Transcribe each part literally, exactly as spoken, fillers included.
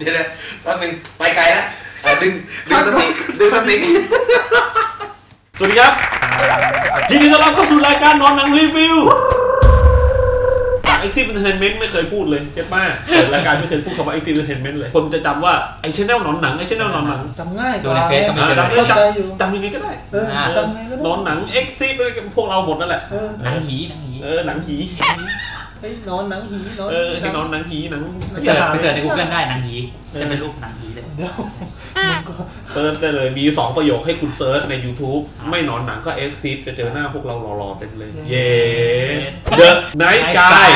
เดี๋ยวๆแป๊บนึงไปไกลแล้วดึงดึงสติดึงสติสวัสดีครับยินดีต้อนรับเข้าสู่รายการนอนหนังรีวิวไอซีเอ็นเทนเมนต์ไม่เคยพูดเลยเจ็บมากรายการไม่เคยพูดคำว่าไอซีเอ็นเทนเมนต์เลยคนจะจำว่าไอชแนลนอนหนังไอชแนลนอนหนังจำง่ายดูในเฟซก็ไม่จำจำจำยังไงก็ได้นอนหนังเอ็กซีพวกเราหมดนั่นแหละหนังผีหนังผีเออหนังผีไอ้นอนหนังผีนอนเออไอ้นอนหนังผีหนังไปเจอไปเจอในกูเกิลได้หนังผีจะเป็นรูปหนังผีเลยเซิร์ชได้เลยมีสองประโยคให้คุณเซิร์ชใน YouTube ไม่นอนหนังก็เอ็กซิสจะเจอหน้าพวกเรารอๆเป็นเลยเย้ The Nice Guys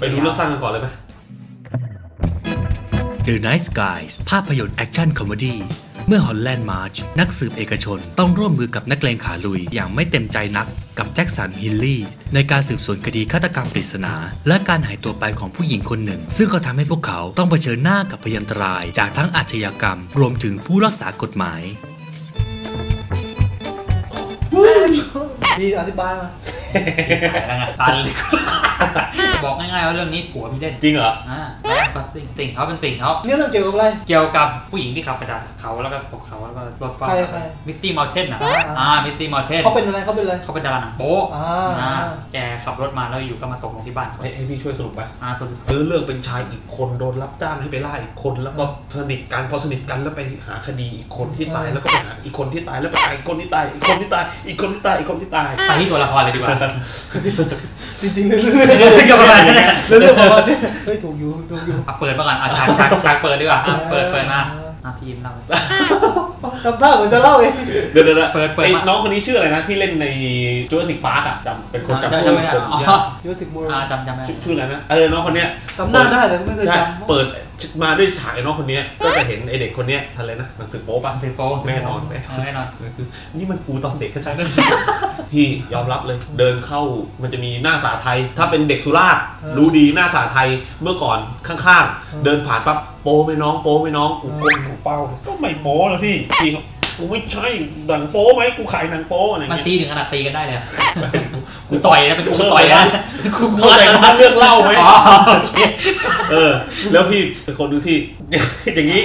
ไปดูเรื่องสั้นกันก่อนเลยไหม The Nice Guys ภาพยนตร์แอคชั่นคอมเมดี้เมื่อฮอลแลนด์มาร์ชนักสืบเอกชนต้องร่วมมือกับนักเลงขาลุยอย่างไม่เต็มใจนักกับแจ็คสันฮิลลี่ในการสืบสวนคดีฆาตกรรมปริศนาและการหายตัวไปของผู้หญิงคนหนึ่งซึ่งก็ทำให้พวกเขาต้องเผชิญหน้ากับพยันตรายจากทั้งอาชญากรรมรวมถึงผู้รักษากฎหมายมีอธิบายมาตันบอกง่ายๆว่าเรื่องนี้ผัวไม่เล่นจริงเหรออ่าติ่งเขาเป็นติ่งเขาเรื่องเกี่ยวกับอะไรเกี่ยวกับผู้หญิงที่ขับไปจากเขาแล้วก็ตกเขาแล้วก็รถไฟมิตตี้มัลเทนนะอ่ามิตตี้มัลเทนเขาเป็นอะไรเขาเป็นอะไรเขาเป็นดาราหนังโป๊ะอ่าแกขับรถมาแล้วอยู่ก็มาตกลงที่บ้านเขาให้พี่ช่วยสรุปไปอ่าสรุปเรื่องเป็นชายอีกคนโดนรับจ้างให้ไปล่าอีกคนแล้วก็สนิทกันพอสนิทกันแล้วไปหาคดีอีกคนที่ตายแล้วก็ไปหาอีกคนที่ตายแล้วไปหาอีกคนที่ตายอีกคนที่ตายอีกคนที่ตายอีกคนที่ตายไปที่ตัวละครเลยดีกว่าจริงๆเรื่องกับอะไรเนี่ยเรื่องประมาณนี้เฮ้ยถูกอยู่ถูกอยู่อ่ะเปิดมาก่อนอ่ะฉากฉากฉากเปิดดีกว่าอ่ะเปิดเปิดมาอ่ะพี่ยิ้มเราจำท่าเหมือนจะเล่าเองเดี๋ยวเดี๋ยวเปิดเปิดน้องคนนี้ชื่ออะไรนะที่เล่นในจูราสสิคพาร์คอ่ะจำเป็นคนจำชื่อผมยากจูราสสิคเวิลด์จำจำได้ชื่ออะไรนะเออน้องคนเนี้ยจำหน้าได้แต่ไม่ได้จำเปิดมาด้วยฉากไอ้น้องคนนี้ก็จะเห็นไอเด็กคนนี้ทันเลยนะหนังสือโป๊ะป่ะโป๊ะแน่นอนแน่นอนคือนี่มันกูตอนเด็กก็ใช่พี่ยอมรับเลยเดินเข้ามันจะมีหน้าสาไทยถ้าเป็นเด็กสุราษฎร์รู้ดีหน้าสาไทยเมื่อก่อนข้างๆเดินผ่านปั๊บโป๊ะไม่น้องโป๊ะไม่น้องกูก้มกูเป้าก็ไม่โป๊ะนะพี่พี่กูไม่ใช่หนังโป๊ะไหมกูขายหนังโป๊ะอะไรเงี้ยมันตีถึงขนาดตีกันได้เลยกูต่อยนะเป็นกูต่อยนะกูเข้าใจว่าเรื่องเล่าไหมเออแล้วพี่เป็นคนดูที่อย่างนี้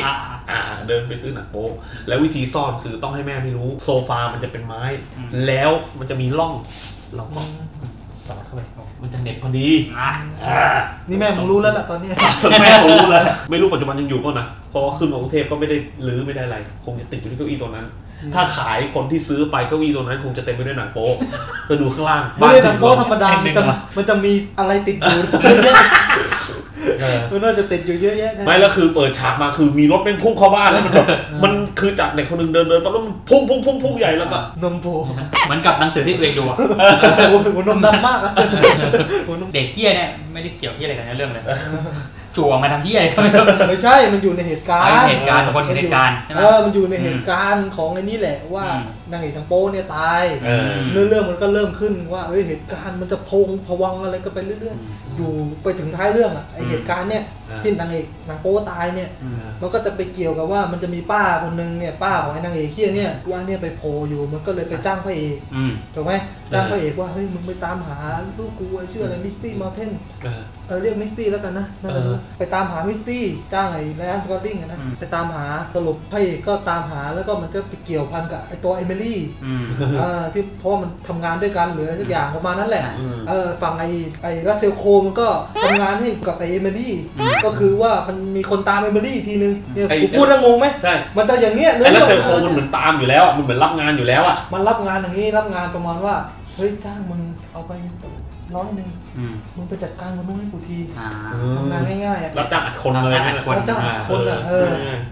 เดินไปซื้อหนังโป๊ะแล้ววิธีซ่อนคือต้องให้แม่ไม่รู้โซฟามันจะเป็นไม้แล้วมันจะมีร่องเราก็สอดเข้าไปมันจะเน็ตพอดีนี่แม่ผมรู้แล้วล่ะตอนนี้แม่ผมรู้แล้วไม่รู้ปัจจุบันยังอยู่ป่ะนะเพราะขึ้นมากรุงเทพก็ไม่ได้รื้อไม่ได้อะไรคงจะติดอยู่ที่เก้าอี้ตัวนั้นถ้าขายคนที่ซื้อไปเก้าอี้ตัวนั้นคงจะเต็มไปด้วยหนังโป๊ะจะดูข้างล่างไม่ใช่หนังโป๊ะธรรมดามันจะมีอะไรติดอยู่มันน่าจะติดอยู่เยอะแยะไม่แล้วคือเปิดฉากมาคือมีรถเป็นพุ่งเข้าบ้านแล้วมันแบบมันคือจากเด็กคนหนึ่งเดินเดินปั๊บแล้วมันพุ่งพุ่งพุ่งพุ่งใหญ่แล้วก็นมโผล่เหมือนกับหนังสือที่ตัวเองดูอะหัวนมดำมากอะเด็กเที่ยเนี่ยไม่ได้เกี่ยวเที่ยอะไรกันในเรื่องเลยจั่วมาทำที่อะไรก็ไม่รู้ไม่ใช่มันอยู่ในเหตุการณ์เหตุการณ์ของคนเหตุการณ์ใช่ไหมเออมันอยู่ในเหตุการณ์ของไอ้นี่แหละว่านางเอกทางโป้เนี่ยตายเรื่องเรื่องมันก็เริ่มขึ้นว่าเฮ้ยเหตุการณ์มันจะพงพวังอะไรก็ไปเรื่อยๆอยู่ไปถึงท้ายเรื่องอ่ะไอเหตุการณ์เนี่ยที่นางเอกนางโป้ตายเนี่ยมันก็จะไปเกี่ยวกับว่ามันจะมีป้าคนนึงเนี่ยป้าของไอ้นางเอกเขี้ยเนี่ยว่าเนี่ยไปโผล่อยู่มันก็เลยไปจ้างพระเอกถูกไหมจ้างพระเอกว่าเฮ้ยมึงไปตามหาลูกกูชื่ออะไรมิสตี้มัลเทนเออเรียกมิสตี้แล้วกันนะไปตามหามิสตี้จ้างไอ้ไรอันสกอตติงนะไปตามหาตลบพระเอกก็ตามหาแล้วก็มันก็ไปเกี่ยวพันกับไอ้ตัวเอมิลี่ที่เพราะมันทำงานด้วยกันหรือทุกอย่างประมาณนั้นแหละฝั่งไอ้ไอ้รัสเซลโคมันก็ทำงานให้กับไอ้เอมิลี่ก็คือว่ามันมีคนตามเอมิลี่ทีนึงเนี่ยกูพูดแล้วงงไหมใช่มันจะอย่างเงี้ยไอ้รัสเซลโคมันเหมือนตามอยู่แล้วมันเหมือนรับงานอยู่แล้วอ่ะมันรับงานอย่างนี้รับงานประมาณว่าเฮ้ยจ้างมึงเอาไปร้อยหนึ่งมึงไปจัดการคนนู้นให้กูทีทำงานง่ายๆรับจ้างอัดคนเลยรับจ้างอัดคนอ่ะเออ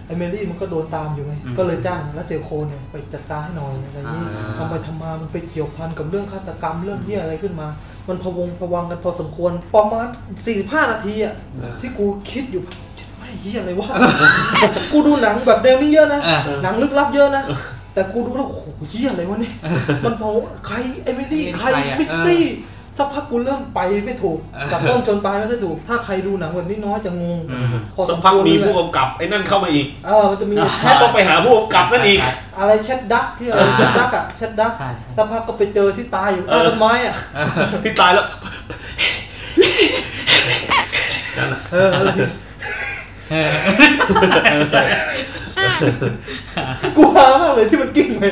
ไอเมลี่มันก็โดนตามอยู่ไงก็เลยจ้างแล้วเซลโคเนี่ยไปจัดการให้หน่อยอะไรนี้ทำไปทำมามันไปเกี่ยวพันกับเรื่องฆาตกรรมเรื่องเหี้ยอะไรขึ้นมามันพะวงพะวังกันพอสมควรประมาณสี่สิบห้านาทีอ่ะที่กูคิดอยู่ไม่เหี้ยอะไรวะกูดูหนังแบบแนวนี้เยอะนะหนังลึกลับเยอะนะแต่กูดูแล้วโอ้โหเหี้ยอะไรวะนี่มันพอใครไอเมลี่ใครมิสตี้สักพักกูเริ่มไปไม่ถูกกับต้นจนปลายไม่ได้ถูกถ้าใครดูหนังแบบนี้น้อยจะงงสักพักมีผู้กำกับไอ้นั่นเข้ามาอีกเออมันจะมีแชทต้องไปหาผู้กำกับนั่นอีกอะไรแชทดักที่อะไรแชทดักอะแชทดักสักพักก็ไปเจอที่ตายอยู่ใต้ต้นไม้อะที่ตายแล้วนั่นแหละ กลัวมากเลยที่มันกิ้งไป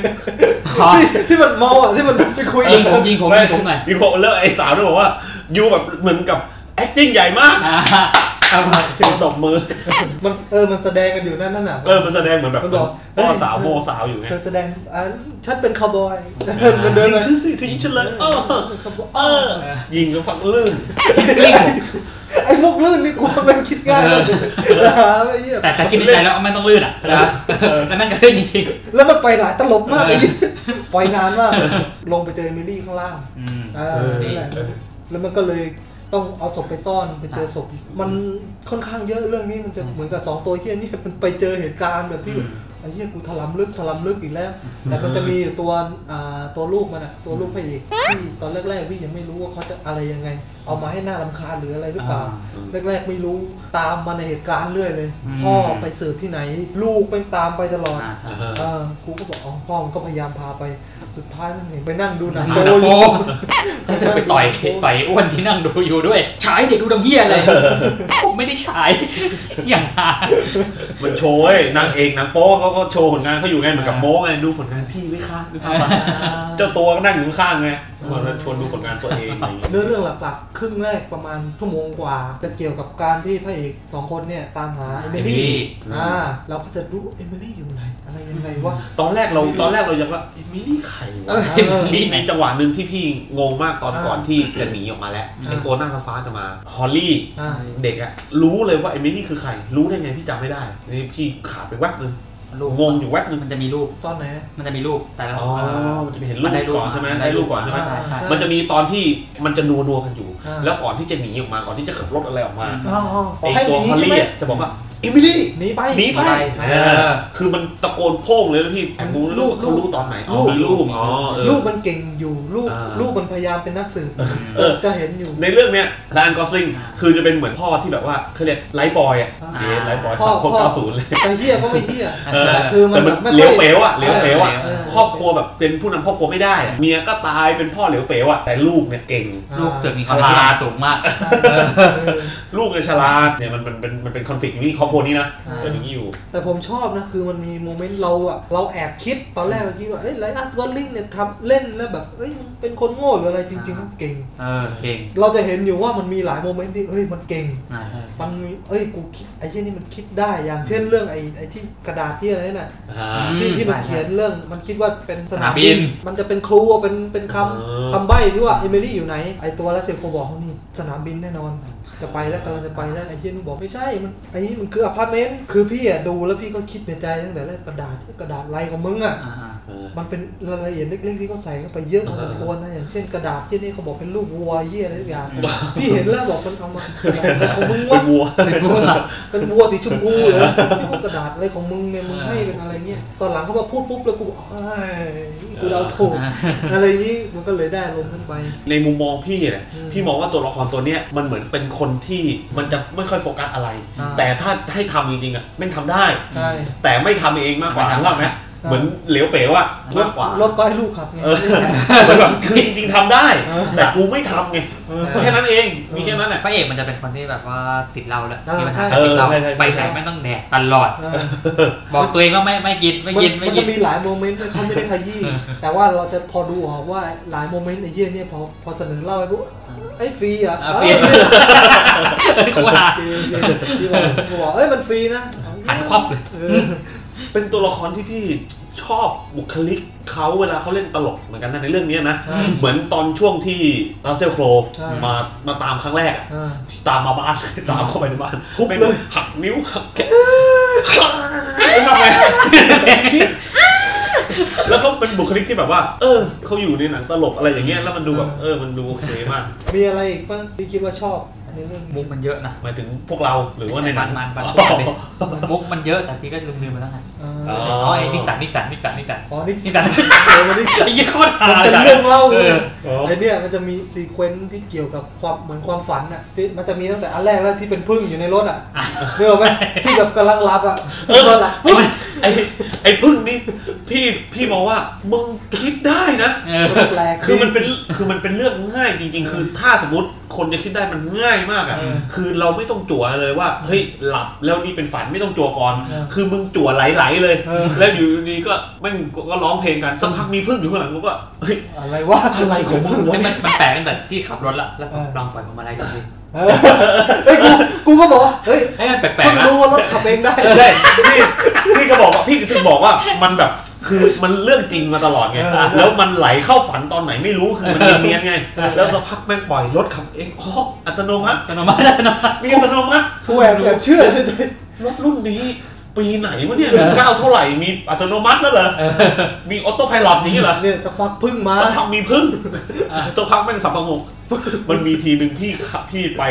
ที่มันเมาอ่ะที่มันไปคุยยิงผมยิงผมยิงผมหน่อยยิงผมแล้วไอ้สาวที่บอกว่ายูแบบเหมือนกับ acting ใหญ่มากเอามาชิมตบมือมันเออมันแสดงกันอยู่นั่นน่ะเออมันแสดงเหมือนแบบพ่อสาวโมสาวอยู่ไงแสดงอ่ะฉันเป็นคาวบอยมันเดินเลยทิ้งฉันเลยเออเออยิงแล้วฝักลื่นไอ้พวกลื่นนี่กูมันคิดง่ายแต่แต่คิดในใจแล้วมันต้องลื่นอ่ะนะแต่นั่นก็ลื่นจริงๆแล้วมันไปหลายตลบมากไปนานมากลงไปเจอเอมิลี่ข้างล่างอ่าแล้วมันก็เลยต้องเอาศพไปซ่อนไปเจอศพมันค่อนข้างเยอะเรื่องนี้มันจะเหมือนกับสองตัวเฮี้ยนี่มันไปเจอเหตุการณ์แบบที่ไอ้เฮี้ยกูถลำลึกถลำลึกอีกแล้วแต่มันจะมีตัวอ่าตัวลูกมันอะตัวลูกพระเอกที่ตอนแรกๆพี่ยังไม่รู้ว่าเขาจะอะไรยังไงเอามาให้หน้ารำคาญหรืออะไรหรือเปล่าแรกๆไม่รู้ตามมาในเหตุการณ์เรื่อยเลยพ่อไปสืบที่ไหนลูกไปตามไปตลอดอ่ากูก็บอกอ๋อพ่อมันก็พยายามพาไปสุดท้ายมันเห็นไปนั่งดูหนังโป๊แล้วจะไปต่อยต่อยอ้วนที่นั่งดูอยู่ด้วยฉายเด็กดูดำเหี้ยเลยผมไม่ได้ฉายอย่างฮามันโชว์นางเอกนางโป๊เขาก็โชว์ผลงานเขาอยู่ไงเหมือนกับโม้ไงดูผลงานพี่ไม่ค้าดูทำแบบเจ้าตัวก็นั่งอยู่ข้างไงมันชวนดูผลงานตัวเองเรื่องเรื่องหลักๆครึ่งแรกประมาณชั่วโมงกว่าจะเกี่ยวกับการที่พระเอกสองคนเนี่ยตามหาเอมิลี่อ่าเราก็จะรู้เอมิลี่อยู่ไหนอะไรยังไงวะตอนแรกเราตอนแรกเรายังว่าเอมิลี่ใครวะมีในจังหวะหนึ่งที่พี่งงมากตอนก่อนที่จะหนีออกมาแล้วไอ้ตัวหน้าฟ้าจะมาฮอลลี่เด็กอะรู้เลยว่าเอมิลี่คือใครรู้ได้ไงพี่จำไม่ได้นี่พี่ขาดไปแวบนึงงงอยู่แวบนึงมันจะมีรูปตอนไหนมันจะมีรูปแต่ละอ๋อมันจะเห็นรูปก่อนใช่ไหมได้รูปก่อนใช่ไหมมันจะมีตอนที่มันจะนัวนัวกันอยู่แล้วก่อนที่จะหนีออกมาก่อนที่จะขับรถอะไรออกมาไอ้ตัวฮอลลี่จะบอกว่าเอมิลี่หนีไปหนีไปคือมันตะโกนโพ่งเลยพี่รู้ลูกรู้ตอนไหนอ๋อลูกอ๋อลูกมันเก่งอยู่ลูกลูกมันพยายามเป็นนักสืบจะเห็นอยู่ในเรื่องเนี้ยรานกอสลิงคือจะเป็นเหมือนพ่อที่แบบว่าเขาเรียกไลฟ์บอยอ่ะไลฟ์บอยสองคนเก้าศูนย์เลยแต่เฮี้ยก็ไม่เฮี้ยคือมันเหลวเป๋วอ่ะเหลวเป๋วอ่ะครอบครัวแบบเป็นผู้นำครอบครัวไม่ได้เมียก็ตายเป็นพ่อเหลวเป๋วอ่ะแต่ลูกเนี่ยเก่งลูกเสือกมีความฉลาดสูงมากลูกเลยฉลาดเนี่ยมันมันเป็นมันเป็นคอนฟลิกต์นี่ครอบครัวนี้นะอย่างนี้อยู่แต่ผมชอบนะคือมันมีโมเมนต์เราอ่ะเราแอบคิดตอนแรกเราคิดว่าเอ้ยไรอัสวอลลิงเนี่ยทำเล่นแล้วแบบเอ้ยเป็นคนโง่หรืออะไรจริงๆเก่งเออเก่งเราจะเห็นอยู่ว่ามันมีหลายโมเมนต์ที่เอ้ยมันเก่งมันเอ้ยกูคิดไอ้เช่นนี้มันคิดได้อย่างเช่นเรื่องไอ้ไอ้ที่กระดาษที่อะไรน่ะที่ที่มันเขียนเรื่องมันคิดว่าเป็นสนามบินมันจะเป็นครูเป็นเป็นคำคำใบ้ที่ว่าเอมิลี่อยู่ไหนไอตัวแล้วเซโคบอกเขานี่สนามบินแน่นอนจะไปแล้วกำลังจะไปแล้วไอ้เหี้ยนี่บอกไม่ใช่มันไอ้นี่มันคืออพาร์ตเมนต์คือพี่อ่ะดูแล้วพี่ก็คิดในใจตั้งแต่แรกกระดาษกระดาษลายของมึงอ่ะมันเป็นรายละเอียดเล็กๆที่เขาใส่เข้าไปเยอะพอสมควรนะอย่างเช่นกระดาษที่นี่เขาบอกเป็นรูปวัวเหี้ยอะไรอย่างพี่เห็นแล้วบอกมันเอามาของมึงว่าเป็นวัวเป็นวัวเป็นวัวสีชมพูเหรอที่กระดาษอะไรของมึงเนี่ยมึงให้เป็นอะไรเงี้ยตอนหลังเขามาพูดปุ๊บแล้วกูกูเราถูกอะไรนี้มันก็เลยได้ลมขึ้นไปในมุมมองพี่เนี่ยพี่มองว่าตัวละครตัวเนี้ยมันเหมือนเป็นคนที่มันจะไม่ค่อยโฟกัสอะไรแต่ถ้าให้ทำจริงๆอ่ะมันทำได้แต่ไม่ทำเองมากกว่าถูกต้องไหมเหมือนเหลวเป๋วอ่ะมากกว่ารถก็ให้ลูกขับไงมันแบบคือจริงๆทำได้แต่กูไม่ทำไงแค่นั้นเองมีแค่นั้นแหละพระเอกมันจะเป็นคนที่แบบว่าติดเราแหละมีปัญหาติดเราไปไหนไม่ต้องแดกตลอดบอกตัวเองว่าไม่ไม่กินไม่กินไม่กินมันจะมีหลายโมเมนต์ที่เขาไม่ได้ขยี้แต่ว่าเราจะพอดูออกว่าหลายโมเมนต์ไอ้เยี่ยนี่พอพอเสนอเล่าไปปุ๊บไอ้ฟรีอ่ะกูว่ากูบอกเอ้ยมันฟรีนะหันควับเลยเป็นตัวละครที่พี่ชอบบุคลิกเขาเวลาเขาเล่นตลกเหมือนกันนะในเรื่องนี้นะเหมือนตอนช่วงที่ราเซลโครมามาตามครั้งแรกตามมาบ้านตามเข้าไปในบ้านทุบเลยหักนิ้วหักแขนทำไมแล้วเขาเป็นบุคลิกที่แบบว่าเออเขาอยู่ในหนังตลกอะไรอย่างเงี้ยแล้วมันดูแบบเออมันดูโอเคมากมีอะไรอีกบ้างที่คิดว่าชอบมุกมันเยอะนะหมายถึงพวกเราหรือว่าในมันมันมุกมันเยอะแต่พี่ก็ลืมลืมไปแล้วไงอ๋อไอ้นิสันนิสันนิสันนิสันอ๋อนิสันไอ้ยี่โคตรฮาเป็นเรื่องเล่าเลยไอ้เนี่ยมันจะมีซีเควนซ์ที่เกี่ยวกับความเหมือนความฝันอ่ะที่มันจะมีตั้งแต่อันแรกแล้วที่เป็นพึ่งอยู่ในรถอ่ะเรื่องไหมที่แบบกำลังรับอ่ะเออ ไอ้ไอ้พึ่งนี่พี่พี่มองว่ามึงคิดได้นะคือมันเป็นคือมันเป็นเรื่องง่ายจริงๆคือถ้าสมมติคนจะคิดได้มันง่ายมากอ่ะคือเราไม่ต้องจั่วเลยว่าเฮ้ยหลับแล้วนี่เป็นฝันไม่ต้องจั่วก่อนคือมึงจั่วไหลๆเลยแล้วอยู่นี่ก็แม่งก็ร้องเพลงกันสักพักมีพึ่งอยู่ข้างหลังกูก็เฮ้ยอะไรวะอะไรของมึงวะมันแปลกตั้งแต่ที่ขับรถละแล้วลองปล่อยมันมาอะไรดูดิเฮ้ยกูกูก็บอกเฮ้ยแปลกๆนะรู้ว่ารถขับเองได้ได้พี่พี่ก็บอกว่าพี่ถึงบอกว่ามันแบบคือมันเรื่องจริงมาตลอดไงแล้วมันไหลเข้าฝันตอนไหนไม่รู้คือมันเนียนไงแล้วสักพักแม่งปล่อยรถขับเองอ๋ออัตโนมัติอัตโนมัติมีอัตโนมัติผู้แอบแบบเชื่อรถรุ่นนี้ปีไหนวะเนี่ยเก้าเท่าไหร่มีอัตโนมัติแล้วเหรอมีออโต้ไพลอตนี้เหรอเนี่ยสักพักพึ่งมาสักพักมีพึ่งสักพักแม่งสับประงกมันมีทีหนึ่งพี่พี่ไป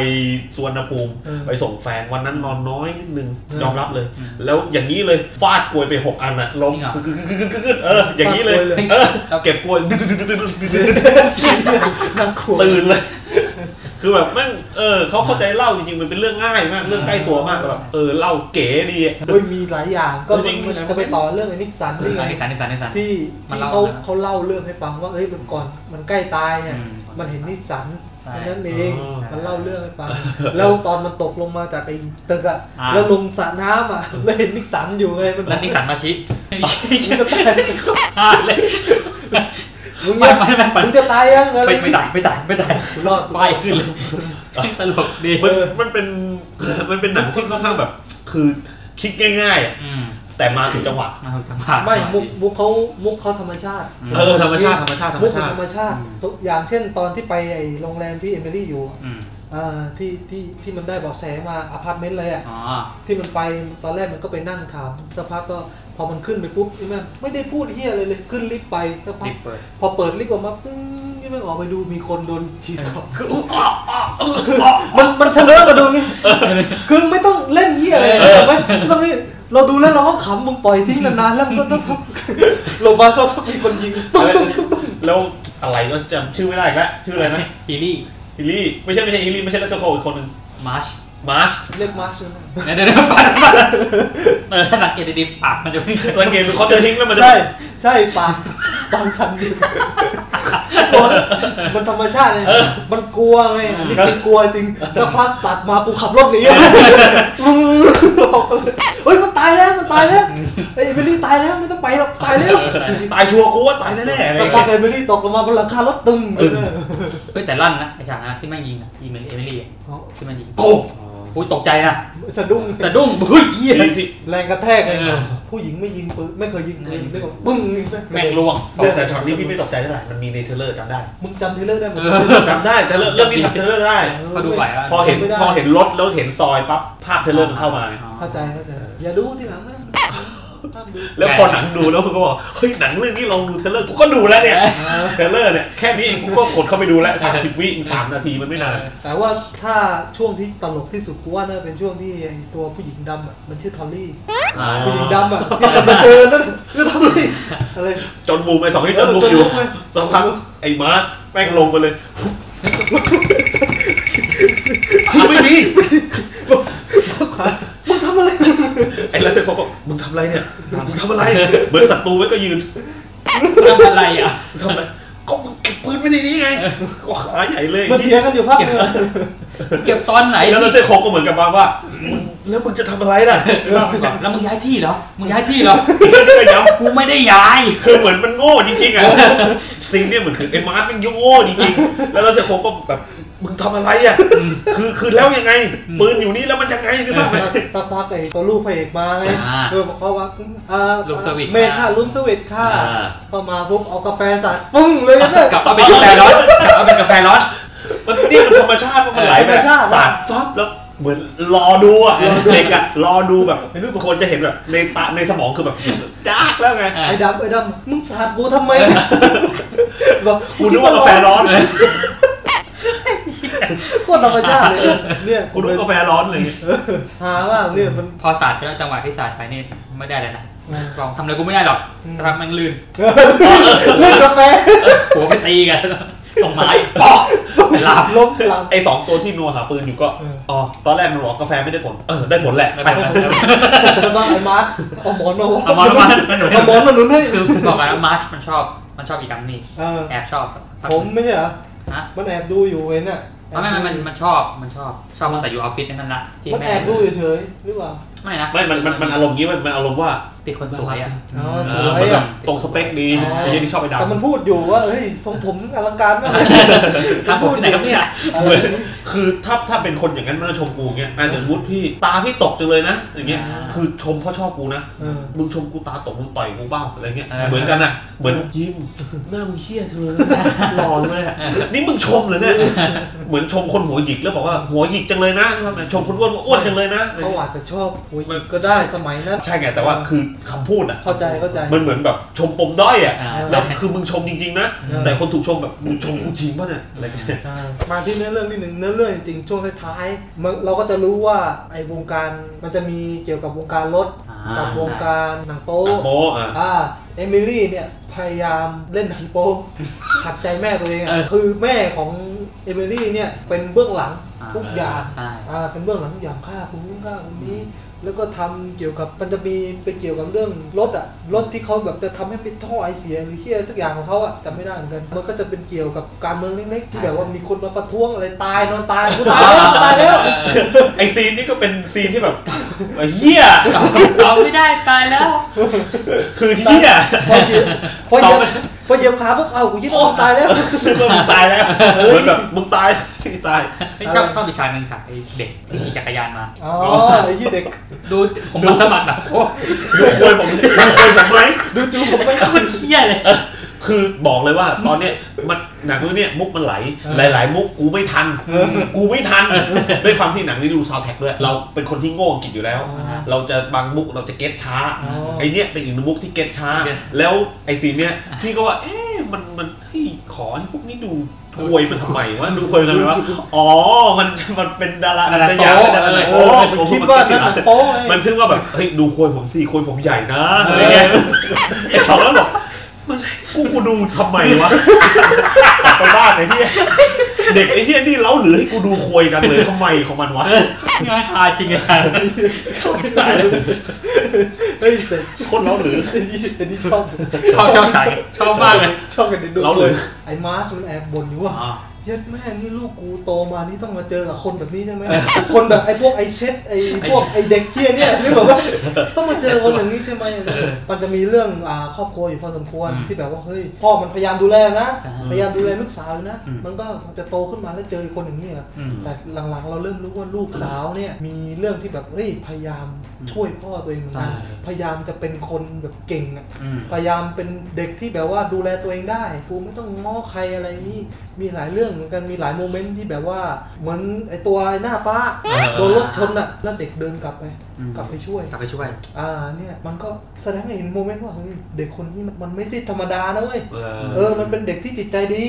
สวนภูมิไปส่งแฟนวันนั้นนอนน้อยนิดนึงยอมรับเลยแล้วอย่างนี้เลยฟาดกลวยไปหกอันนะลงกึกกึกกึกเอออย่างนี้เลยเออเก็บกลวยตื่นเลยคือแบบแม่งเออเขาเข้าใจเล่าจริงๆมันเป็นเรื่องง่ายมากเรื่องใกล้ตัวมากแบบเออเล่าเก๋ดีมันมีหลายอย่างก็จะไปต่อเรื่องไอ้นิกสันนี่ไงที่ที่เขาเขาเล่าเรื่องให้ฟังว่าเฮ้ยมันก่อนมันใกล้ตายเนี่ยมันเห็นนิกสันนั่นเองมันเล่าเรื่องให้ฟังแล้วตอนมันตกลงมาจากไอ้ตึกอะแล้วลงสระน้ำอะแล้วเห็นนิกสันอยู่ไงมันแล้วนิกสันมาชี้มึงจะมึงจะตายยังเออไม่ตายไม่ตายไม่ตายรอดไปขึ้นเลยตลกดีมันมันเป็นมันเป็นหนังที่ค่อนข้างแบบคือคิดง่ายๆแต่มาถึงจังหวะมาถึงจังหวะไม่มุกมุกเขามุกเขาธรรมชาติเออธรรมชาติธรรมชาติมุกธรรมชาติตัวอย่างเช่นตอนที่ไปไอโรงแรมที่เอมิลี่อยู่อ่าที่ที่ที่มันได้เบาะแสมาอพาร์ตเมนต์เลยอ่ะที่มันไปตอนแรกมันก็ไปนั่งถามสักพักก็พอมันขึ้นไปปุ๊บนี่มันไม่ได้พูดเฮียอะไรเลยขึ้นลิฟต์ไปสักพักพอเปิดลิฟต์ออกมาตึ้งนี่มันออกไปดูมีคนโดนฉีดคอคือมันมันเฉลิมกันดูนี่คือไม่ต้องเล่นเฮียอะไรไม่ต้องนี่เราดูแล้วเราก็ขำมึงปล่อยทิ้งนานๆแล้วมันก็ต้องลงมาสักพักมีคนยิงตุ้งตุ้งตุ้งตุ้งแล้วอะไรก็จำชื่อไม่ได้แล้วชื่ออะไรนะฮีรี่ฮิลลี่ไม่ใช่ไม่ใช่ฮิลลี่ไม่ใช่ลัสโคอีกคนนึงมาร์ชมาร์ชเรียกมาร์ชเนี่ยเดี๋ยวปากปากเออหลังเกตดีปากมันจะไม่หลังเกตมันเขาเดินทิ้งแล้วมันจะใช่ใช่ปากปากสั่นดิมันธรรมชาติเลยมันกลัวไงนี่คือกลัวจริงสักพักตัดมากูขับรถหนีเฮ้ยมันตายแล้วมันตายแล้วไอ้เอมิลี่ตายแล้วไม่ต้องไปหรอกตายแล้วตายชัวร์กูว่าตายแน่ๆสักพักเอมิลี่ตกลงมาบนหลังคารถตึงเฮ้ยแต่ลั่นนะไอ้ฉากนะที่มันยิงนะยิงเอมิลี่ที่มันยิงโป๊ะโอ้ยตกใจนะสะดุ้งสะดุ้งเฮ้ยแรงกระแทกเลยผู้หญิงไม่ยิงปืนไม่เคยยิงปืนไม่บอกปึ้งนี่แม่งล่วงแต่ช็อตนี้พี่ไม่ตกใจเท่าไหร่มันมีในเทเลอร์จำได้มึงจำเทเลอร์ได้ไหมจำได้เทเลอร์เรื่องนี้จำเทเลอร์ได้พอดูไปพอเห็นพอเห็นรถแล้วเห็นซอยปั๊บภาพเทเลอร์มันเข้ามาเข้าใจเข้าใจอย่าดูที่หลังนะแล้วพอหนังดูแล้วผมก็บอกเฮ้ยหนังเรื่องนี้ลองดูเทเลอร์กูก็ดูแล้วเนี่ยเทเลอร์เนี่ยแค่นี้เองกูก็กดเข้าไปดูแล้วสามสิบวิสามนาทีมันไม่นานแต่ว่าถ้าช่วงที่ตลกที่สุดกูว่าน่าเป็นช่วงที่ตัวผู้หญิงดำอ่ะมันชื่อทอลลี่ผู้หญิงดำอ่ะที่มันเจอนั่นคือทอลลี่อะไรจนมุมไอ้สองที่จนมุมอยู่สองครั้งไอ้มาร์ชแม่งลงไปเลยไม่มีไอ้ลัสเซอร์เขาบอกมึงทำอะไรเนี่ยมึงทำอะไรเหมือนศัตรูไว้ก็ยืนทำอะไรอ่ะทำอะไรก็มึงเก็บปืนไว้ในนี้ไงก็ขาใหญ่เลยเมื่อเทียกันอยู่ภาคเหนือเก็บตอนไหนแล้วลัสเซอร์เขาก็เหมือนกับว่ามึงแล้วมึงจะทำอะไรน่ะแล้วมึงย้ายที่เหรอมึงย้ายที่เหรอกูไม่ได้ย้ายคือเหมือนมันโง่จริงๆอ่ะซีนเนี่ยเหมือนคือไอ้มาร์ทมันโง่จริงๆแล้วลัสเซอร์เขาก็แบบมึงทำอะไรอ่ะคือคือแล้วยังไงปืนอยู่นี่แล้วมันยังไงนึกภาพไหมตาพักไอ้ตัวลูกพระเอกมาไงโดยบอกเขาว่าลุ้มสวิตค่ะลุ้มสวิตค่ะก็มาปุ๊บเอากาแฟสาดปุ้งเลยเนี่ยกลับมาเป็นกาแฟร้อนกลับมาเป็นกาแฟร้อนมันนี่มันธรรมชาติมันไหลไปสาดซอฟแล้วเหมือนรอดูอ่ะเด็กอ่ะรอดูแบบทุกคนจะเห็นแบบในตาในสมองคือแบบจ้ากแล้วไงไอ้ดำไอ้ดำมึงสาดกูทำไมกูนึกว่ากาแฟร้อนเลยโคตรธรรมชาติเลยเนี่ยกูดูกาแฟร้อนเลยหาว่าเนี่ยมันพอสาดไปแล้วจังหวะที่สาดไปนี่ไม่ได้เลยนะลองทำอะไรกูไม่ได้หรอกแต่พักมันลื่นลื่นกาแฟหัวไปตีกัน ตรงไม้ปอกหลับล้มไอ้สองตัวที่นัวหาปืนอยู่ก็อ๋อตอนแรกมันบอกกาแฟไม่ได้ผลเออได้ผลแหละไปไปมันต้องเอามาร์ชเอาหมอนมาเอาหมอนมาเอาหมอนมาลุ้นให้คือบอกกันว่ามาร์ชมันชอบมันชอบอีกัมมี่แอบชอบผมไม่ใช่เหรอมันแอบดูอยู่เว้ยเนี่ยไม่ไม่มันมันชอบมันชอบชอบมันแต่อยู่ออฟฟิศนั่นละมันแอบดูเฉยๆหรือเปล่าไม่นะไม่มันมันมันอารมณ์นี้มันอารมณ์ว่าติดคนสวยอ่ะสวยอ่ะตรงสเปคดีไอ้ยังที่ชอบไปด่าแต่มันพูดอยู่ว่าเฮ้ยทรงผมอลังการมากครับพูดไหนครับเนี่ยคือถ้าถ้าเป็นคนอย่างนั้นมันจะชมกูเงี้ยแต่สมมติพี่ตาพี่ตกจังเลยนะอย่างเงี้ยคือชมเพราะชอบกูนะมึงชมกูตาตกมึงต่อยกูบ้าอะไรเงี้ยเหมือนกันอ่ะเหมือนยิ้มหน้ามึงเชี่ยเธอหล่อเลยนี่มึงชมเลยเนี่ยเหมือนชมคนหัวหยิกแล้วบอกว่าหัวหยิกจังเลยนะชมคนอ้วนอ้วนจังเลยนะเขาอาจจะชอบหัวหยิกก็ได้สมัยนั้นใช่ไงแต่ว่าคือคำพูดอ่ะเข้าใจเข้าใจมันเหมือนแบบชมปมด้อยอ่ะแล้วคือมึงชมจริงๆนะแต่คนถูกชมแบบมึงชมกูจริงป่ะเนี่ยอะไรกันมาที่เนื้อเรื่องนิดนึงเนื้อเรื่องจริงๆช่วงท้ายๆเราก็จะรู้ว่าไอ้วงการมันจะมีเกี่ยวกับวงการรถกับวงการหนังโป๊อ่าเอมิลี่เนี่ยพยายามเล่นหนังโป๊ขัดใจแม่ตัวเองคือแม่ของเอมิลี่เนี่ยเป็นเบื้องหลังทุกอย่างอ่าเป็นเบื้องหลังทุกอย่างฆ่าคนนู้นฆ่าคนนี้แล้วก็ทำเกี่ยวกับมันจะมีไปเกี่ยวกับเรื่องรถอ่ะรถที่เขาแบบจะทำให้เป็นท่อไอเสียหรือเหี้ยทุกอย่างของเขาอ่ะจำไม่ได้เหมือนกันมันก็จะเป็นเกี่ยวกับการเมืองเล็กๆที่แบบว่ามีคนมาประท้วงอะไรตายนอนตายกูตายแล้วตายแล้วไอซีนนี่ก็เป็นซีนที่แบบเหี้ยเอาไม่ได้ตายแล้วคือเหี้ยพอเย็บพอเย็บขาปุ๊บเอากูยิบออกตายแล้วตายแล้วเหมือนแบบมึงตายตายชอบชอบวิชาหนึ่งฉากไอเด็กที่ขี่จักรยานมาอ๋อไอยี่เด็กดูผมมาสมัครแบบโอ้ดูคุยผมดูคุยผมไหมดูจูผมไม่ก็มันเที่ยเลยคือบอกเลยว่าตอนเนี้ยมันหนังเรื่องเนี้ยมุกมันไหลหลายๆมุกกูไม่ทันกูไม่ทันด้วยความที่หนังนี้ดูซาวด์แทร็กด้วยเราเป็นคนที่โง่อังกฤษอยู่แล้วเราจะบางมุกเราจะเก็ตช้าไอเนี้ยเป็นอีกหนึ่งมุกที่เก็ตช้าแล้วไอซีนเนี้ยพี่ก็ว่าเอ๊ะมันมันที่ขอให้พวกนี้ดูควยมันทำไมวะดูควยมันทำไมวะอ๋อมันมันเป็นดาราดาราโป๊ะโอ้ผมคิดว่าดาราโป๊ะมันคิดว่าแบบเฮ้ยดูควยผมสี่ควยผมใหญ่นะอะไรเงี้ยไอ้สองแล้วบอกกูกูดูทำไมวะไปบ้านไอ้ที่เด็กไอ้ที่นี่เล้าหรือให้กูดูควยกันเลยทำไมของมันวะง่ายหาจริงจังตายเลยเฮ้ยคนเล้าหรือไอ้นี่ชอบชอบชอบขายชอบมากเลยชอบกันดูเล้าหรือไอ้มาร์ชมันแอบบนอยู่ว่าเย็ดแม่นี่ลูกกูโตมานี่ต้องมาเจอกับคนแบบนี้ใช่ไหมคนแบบไอ้พวกไอ้เช็ดไอ้พวกไอ้เด็กเกี้ยเนี่ยนึกออกปะต้องมาเจอคนแบบนี้ใช่ไหมมันจะมีเรื่องครอบครัวอยู่พอสมควรที่แบบว่าเฮ้ยพ่อมันพยายามดูแลนะพยายามดูแลลูกสาวนะมันก็จะโตขึ้นมาแล้วเจอคนอย่างนี้แหละแต่หลังๆเราเริ่มรู้ว่าลูกสาวเนี่ยมีเรื่องที่แบบเฮ้ยพยายามช่วยพ่อตัวเองนะพยายามจะเป็นคนแบบเก่งพยายามเป็นเด็กที่แบบว่าดูแลตัวเองได้กูไม่ต้องง้อใครอะไรนี้มีหลายเรื่องเหมือนกันมีหลายโมเมนต์ที่แบบว่าเหมือนไอตัวหน้าฟ้าโดนรถชนอ่ะแล้วเด็กเดินกลับไปกลับไปช่วยกลับไปช่วยอ่าเนี่ยมันก็แสดงให้เห็นโมเมนต์ว่าเฮ้ยเด็กคนนี้มันไม่ได้ธรรมดานะเว้ยเออมันเป็นเด็กที่จิตใจดี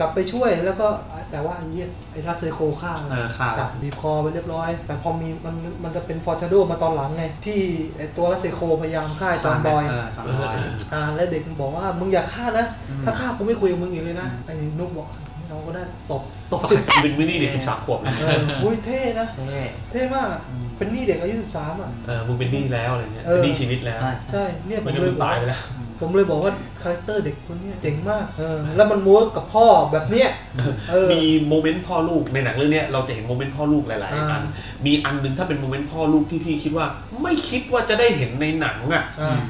กลับไปช่วยแล้วก็แต่ว่าไอ้ไอ้รัสเซโคฆ่าจับบีบคอไปเรียบร้อยแต่พอมีมันมันจะเป็นฟอร์ชาโดว์มาตอนหลังไงที่ไอ้ตัวรัสเซโคพยายามฆ่าตอนบอยอ่าแล้วเด็กมันบอกว่ามึงอย่าฆ่านะถ้าฆ่ากูไม่คุยกับมึงอีกเลยนะไอ้นุ๊กบอกเราก็ได้ตบตบเป็นมินี่เด็กสิบสามขวบนะอุ้ยเท่นะเท่มากเป็นนี่เด็กอายุสิบสามอ่ะเออมึงเป็นนี่แล้วอะไรเงี้ยเป็นนี่ชีวิตแล้วใช่เนี่ยมันเลยตายไปแล้วผมเลยบอกว่าคาแรคเตอร์เด็กคนนี้เจ๋งมากเออแล้วมันม้วนกับพ่อแบบเนี้ยมีโมเมนต์พ่อลูกในหนังเรื่องนี้เราจะเห็นโมเมนต์พ่อลูกหลายๆอันมีอันนึงถ้าเป็นโมเมนต์พ่อลูกที่พี่คิดว่าไม่คิดว่าจะได้เห็นในหนังอ่ะ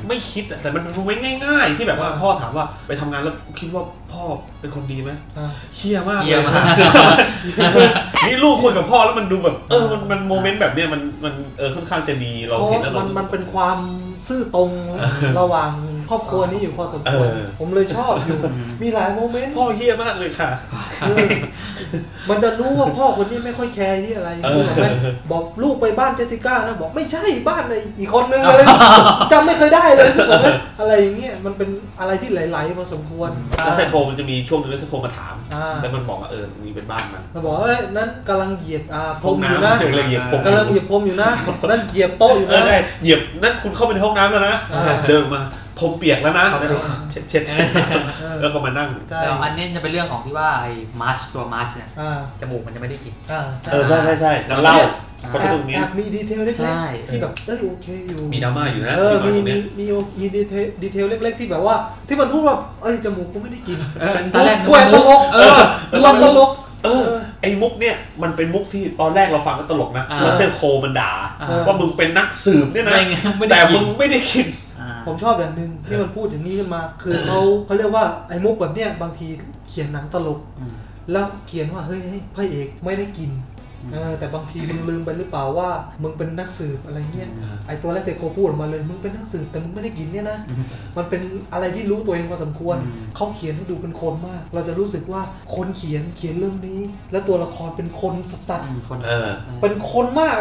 ไม่คิดแต่มันเป็นโมเมนต์ง่ายๆที่แบบว่าพ่อถามว่าไปทำงานแล้วคิดว่าพ่อเป็นคนดีไหมเชี่ยมากเลยนี่ลูกคุยกับพ่อแล้วมันดูแบบเออมันมันโมเมนต์แบบเนี้ยมันมันเออค่อนข้างจะดีเราเห็นแล้วมันมันเป็นความซื่อตรงระหว่างครอบครัวนี้อยู่พอสมควรผมเลยชอบอยู่มีหลายโมเมนต์พ่อเฮี้ยมากเลยค่ะมันจะรู้ว่าพ่อคนนี้ไม่ค่อยแคร์ที่อะไรบอกลูกไปบ้านเจสสิก้านะบอกไม่ใช่บ้านไอ้อีกคนนึงเลยจำไม่เคยได้เลยอะไรอย่างเงี้ยมันเป็นอะไรที่ไหลๆพอสมควรแล้วเซโคมันจะมีช่วงนึงแล้วเซโคมาถามแล้วมันบอกว่าเออมีเป็นบ้านมันมันบอกว่านั้นกำลังเหยียบพรมอยู่นะกำลังเหยียบพรมอยู่นะนั่นเหยียบโต๊ะอยู่นะเหยียบนั่นคุณเข้าไปในห้องน้ำแล้วนะเดินมา ผมเปียกแล้วนะเช็ดๆแล้วก็มานั่งแล้วอันนี้จะเป็นเรื่องของที่ว่าไอ้มาร์ชตัวมาร์ชเนี่ยจมูกมันจะไม่ได้กลิ่นเออใช่ใช่น้ำเล่าก็ตรงนี้มีดีเทลเล็กๆที่แบบเออโอเคอยู่มีดราม่าอยู่นะมีมีมีมีดีเทลดีเทลเล็กๆที่แบบว่าที่มันพูดว่าเอ้ยจมูกกูไม่ได้กลิ่นตอนแรกกล้วยตลกเออนึกว่าตลกเออไอ้มุกเนี่ยมันเป็นมุกที่ตอนแรกเราฟังก็ตลกนะแล้วเซอร์โคมันด่าว่ามึงเป็นนักสืบเนี่ยนะแต่มึงไม่ได้กลิ่นผมชอบอย่างหนึ่งที่มันพูดอย่างนี้ขึ้นมาคือเขาเขาเรียกว่าไอ้มุกแบบเนี้ยบางทีเขียนหนังตลกแล้วเขียนว่าเฮ้ยพระเอกไม่ได้กินแต่บางทีมึงลืมไปหรือเปล่าว่ามึงเป็นนักสืบอะไรเงี้ยไอ้ตัวแรกเสกโคพูดออกมาเลยมึงเป็นนักสืบแต่มึงไม่ได้กินเนี่ยนะมันเป็นอะไรที่รู้ตัวเองพอสมควรเขาเขียนให้ดูเป็นคนมากเราจะรู้สึกว่าคนเขียนเขียนเรื่องนี้แล้วตัวละครเป็นคนสัตว์เป็นคนมาก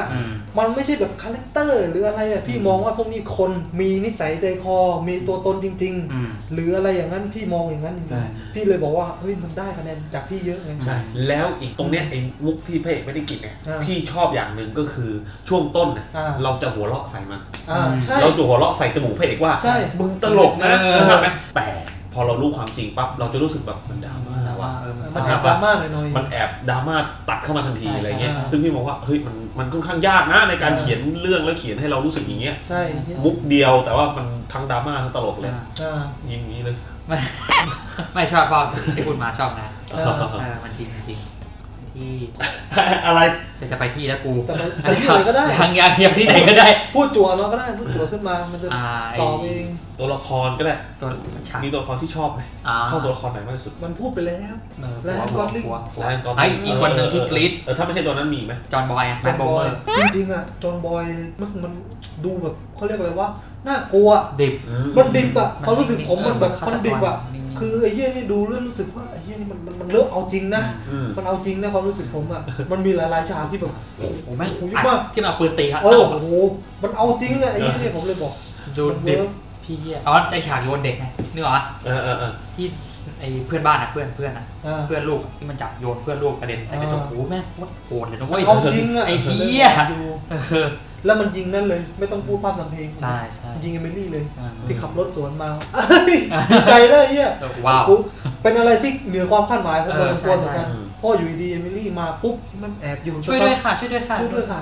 มันไม่ใช่แบบคาแรคเตอร์หรืออะไรอ่ะพี่มองว่าพวกนี้คนมีนิสัยใจคอมีตัวตนจริงๆหรืออะไรอย่างนั้นพี่มองอย่างนั้นพี่เลยบอกว่าเฮ้ยมันได้คะแนนจากพี่เยอะไงแล้วอีกตรงเนี้ยไอ้มุกที่พระเอกไม่ได้กินเนี่ยพี่ชอบอย่างหนึ่งก็คือช่วงต้นเนี่ยเราจะหัวเราะใส่มันเราจะหัวเราะใส่จมูกพระเอกว่ามึงตลกนะใช่ไหมแต่พอเรารู้ความจริงปั๊บเราจะรู้สึกแบบมันดราม่าว่ามันแอบดราม่าหน่อยมันแอบดราม่าตัดเข้ามาทันทีอะไรเงี้ยซึ่งพี่บอกว่าเฮ้ยมันมันค่อนข้างยากนะในการเขียนเรื่องแล้วเขียนให้เรารู้สึกอย่างเงี้ยมุกเดียวแต่ว่ามันทั้งดราม่าทั้งตลกเลยยิ้มอย่างนี้เลยไม่ไม่ชอบพ่อที่คุณมาชอบนะมันจริงจริงที่อะไรจะจะไปที่แล้วกูไปที่ไหนก็ได้ทางยาเพียบที่ไหนก็ได้พูดจั่วเราก็ได้พูดจั่วขึ้นมามันจะต่อเองตัวละครก็ได้ตัวมีตัวละครที่ชอบไหมชอบตัวละครไหนมากที่สุดมันพูดไปแล้วแล้วก็ลิงไอ้อีกคนหนึ่งที่กรี๊ดถ้าไม่ใช่ตัวนั้นมีไหมจอห์นบอยจอห์นบอยจริงๆอ่ะจอห์นบอยมันมันดูแบบเขาเรียกอะไรว่าน่ากลัวดิบมันดิบอ่ะเขารู้สึกผมมันแบบมันดิบอ่ะคือไอ้เหี้ยนี่ดูเรื่องรู้สึกว่าไอ้เหี้ยนี่มันมันเลิกเอาจริงนะมันเอาจริงนะความรู้สึกผมอ่ะมันมีหลายๆฉากที่แบบโอ้โหแม่งผมคิดว่าที่มันเอาปืนตีครับโอ้โหมันเอาจริงนะไอ้เหี้ยนี่ผมเลยบอกดูเด็กพี่เหี้ยอ๋อไอ้ฉากโยนเด็กไงนึกออกป่ะเออๆๆที่ไอ้เพื่อนบ้านอ่ะเพื่อนเพื่อนนะเพื่อนลูกที่มันจับโยนเพื่อนลูกกระเด็นแต่กระจกหูแม่งโคตรโหดเลยนะเว้ยเอาจริงอ่ะไอ้เหี้ยแล้วมันยิงนั่นเลยไม่ต้องพูดภาพนำเพลงใช่ใช่ยิงเอมิลี่เลยที่ขับรถสวนมาใจได้เหี้ยว้าวเป็นอะไรที่เหนือความคาดหมายของเราตัวกันพ่ออยู่ดีเอมิลี่มาปุ๊บมันแอบอยู่ช่วยด้วยค่ะช่วยด้วยค่ะช่วยด้วยค่ะ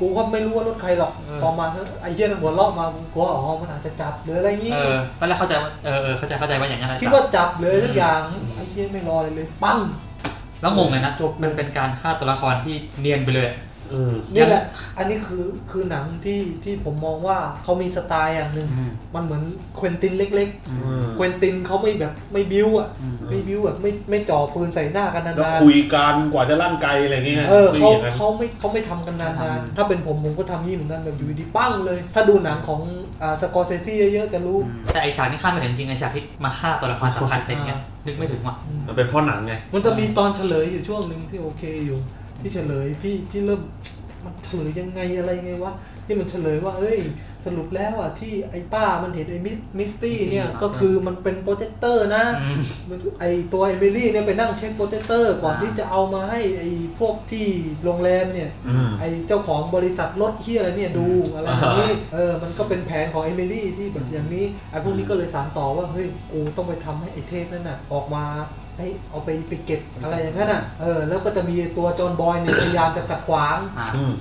กูก็ไม่รู้ว่ารถใครหรอกต่อมาไอ้เหี้ยหัวเลาะมากูว่าอ๋อมันอาจจะจับหรืออะไรงี้ตอนแรกเข้าใจว่าเออเข้าใจเข้าใจว่าอย่างนั้นคิดว่าจับเลยทุกอย่างไอ้เหี้ยไม่รอเลยเลยปั้งแล้วงงเลยนะมันเป็นการฆ่าตัวละครที่เนียนไปเลยนี่แหละอันนี้คือคือหนังที่ที่ผมมองว่าเขามีสไตล์อย่างหนึ่งมันเหมือนเควินตินเล็กๆเควินตินเขาไม่แบบไม่บิ้วอ่ะไม่บิ้วแบบไม่ไม่จ่อปืนใส่หน้ากันนานๆแล้วคุยกันกว่าจะลั่นไกลอะไรเงี้ยเออเขาเขาไม่เขาไม่ทำกันนานๆถ้าเป็นผมผมก็ทำยี่เหมือนกันแบบอยู่ดีปั้งเลยถ้าดูหนังของอ่าสกอร์เซซี่เยอะๆจะรู้แต่ไอฉากนี่คาดไม่ถึงจริงไอฉากที่มาฆ่าตัวละครสำคัญเป็นไงนึกไม่ถึงว่ะมันเป็นเพราะหนังไงมันจะมีตอนเฉลยอยู่ช่วงหนึ่งที่โอเคอยู่ที่เฉลยพี่พี่เริ่มมันเฉลยยังไงอะไรไงวะที่มันเฉลยว่าเอ้ยสรุปแล้วอ่ะที่ไอ้ป้ามันเห็นไอ้มิสมิสตี้เนี่ยก็คือมันเป็นโปรเจคเตอร์นะไอ้ตัวเอมิลี่เนี่ยไปนั่งเช็คโปรเจคเตอร์ก่อนที่จะเอามาให้ไอ้พวกที่โรงแรมเนี่ยไอ้เจ้าของบริษัทรถเหี้ยอะไรเนี่ยดูอะไรอย่างนี้เออมันก็เป็นแผนของเอมิลี่ที่แบบอย่างนี้ไอ้พวกนี้ก็เลยสานต่อว่าเฮ้ยกูต้องไปทำให้ไอ้เทพนั่นน่ะออกมาเอาไปไปเก็บอะไรอย่างนั้นอ่ะเออแล้วก็จะมีตัวจอห์นบอยเนี่ยพยายามจะขัดขวาง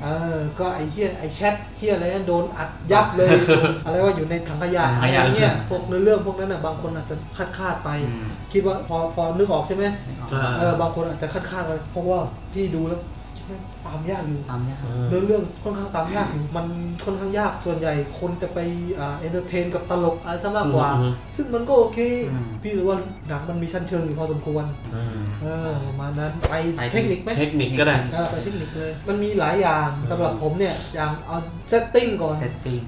เออก็ไอ้เหี้ยไอ้แชทเหี้ยอะไรนั่นโดนอัดยับเลยอะไรว่าอยู่ในถังขยะอะไรเงี้ยพวกเรื่องพวกนั้นอ่ะบางคนอาจจะคาดคาดไปคิดว่าพอพอนึกออกใช่ไหมเออบางคนอาจจะคาดคาดไปเพราะว่าพี่ดูแล้วตามยากอยู่ตามยากเรื่องเรื่องค่อนข้างตามยากอยู่มันค่อนข้างยากส่วนใหญ่คนจะไปอ่าเอนเตอร์เทนกับตลกอะไรซะมากกว่าซึ่งมันก็โอเคพี่รู้ว่าหนังมันมีชั้นเชิงอยู่พอสมควรเออประมาณนั้นไปเทคนิคไหมเทคนิคก็ได้ไปเทคนิคเลยมันมีหลายอย่างสำหรับผมเนี่ยอย่างเอาเซตติ้งก่อนเ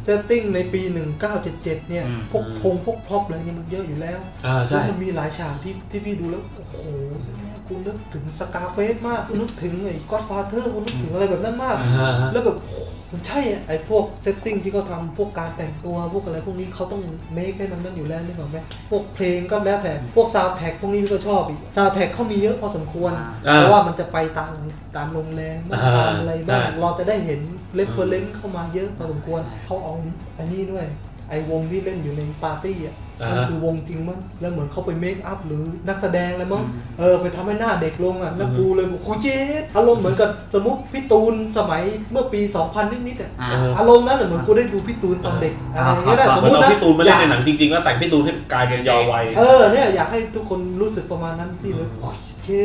ซตติ้งในปีหนึ่งเก้าเจ็ดเจ็ดเนี่ยพวกพงพวกพร็อพอะไรนี่มันเยอะอยู่แล้วซึ่งมันมีหลายฉากที่ที่พี่ดูแล้วโอ้โหคุณนึกถึงสกาเฟสมากคุณนึกถึงไอ้ก็อดฟาเธอร์คุณนึกถึงอะไรแบบนั้นมากแล้วแบบมันใช่ไอ้พวกเซตติ้งที่เขาทำพวกการแต่งตัวพวกอะไรพวกนี้เขาต้องเมคให้มันนั่นอยู่แล้วนึกออกไหมพวกเพลงก็แล้วแต่พวกซาวด์แทร็กพวกนี้ก็ชอบอีกซาวด์แทร็กเขามีเยอะพอสมควรเพราะว่ามันจะไปตามตามโรงแรมตามอะไรบ้างเราจะได้เห็นเรฟเฟอเรนซ์เข้ามาเยอะพอสมควรเขาเอาอันนี้ด้วยไอ ไอ้วงที่เล่นอยู่ในปาร์ตี้อ่ะนั่นคือวงจริงมั้งแล้วเหมือนเขาไปเมคอัพหรือนักแสดงอะไรมั้งเออไปทำให้หน้าเด็กลงอ่ะแล้วกูเลยบอกโอ้เจ๊อารมณ์เหมือนกับสมมติพี่ตูนสมัยเมื่อปีสองพันนิดๆอ่ะอารมณ์นั้นเหมือนกูได้ดูพี่ตูนตอนเด็กอะไรก็ได้สมมตินะพี่ตูนมาเล่นในหนังจริงๆแล้วแต่งพี่ตูนให้กลายเป็นเยาว์วัยเออเนี่ยอยากให้ทุกคนรู้สึกประมาณนั้นพี่เลยโอ้เจ๊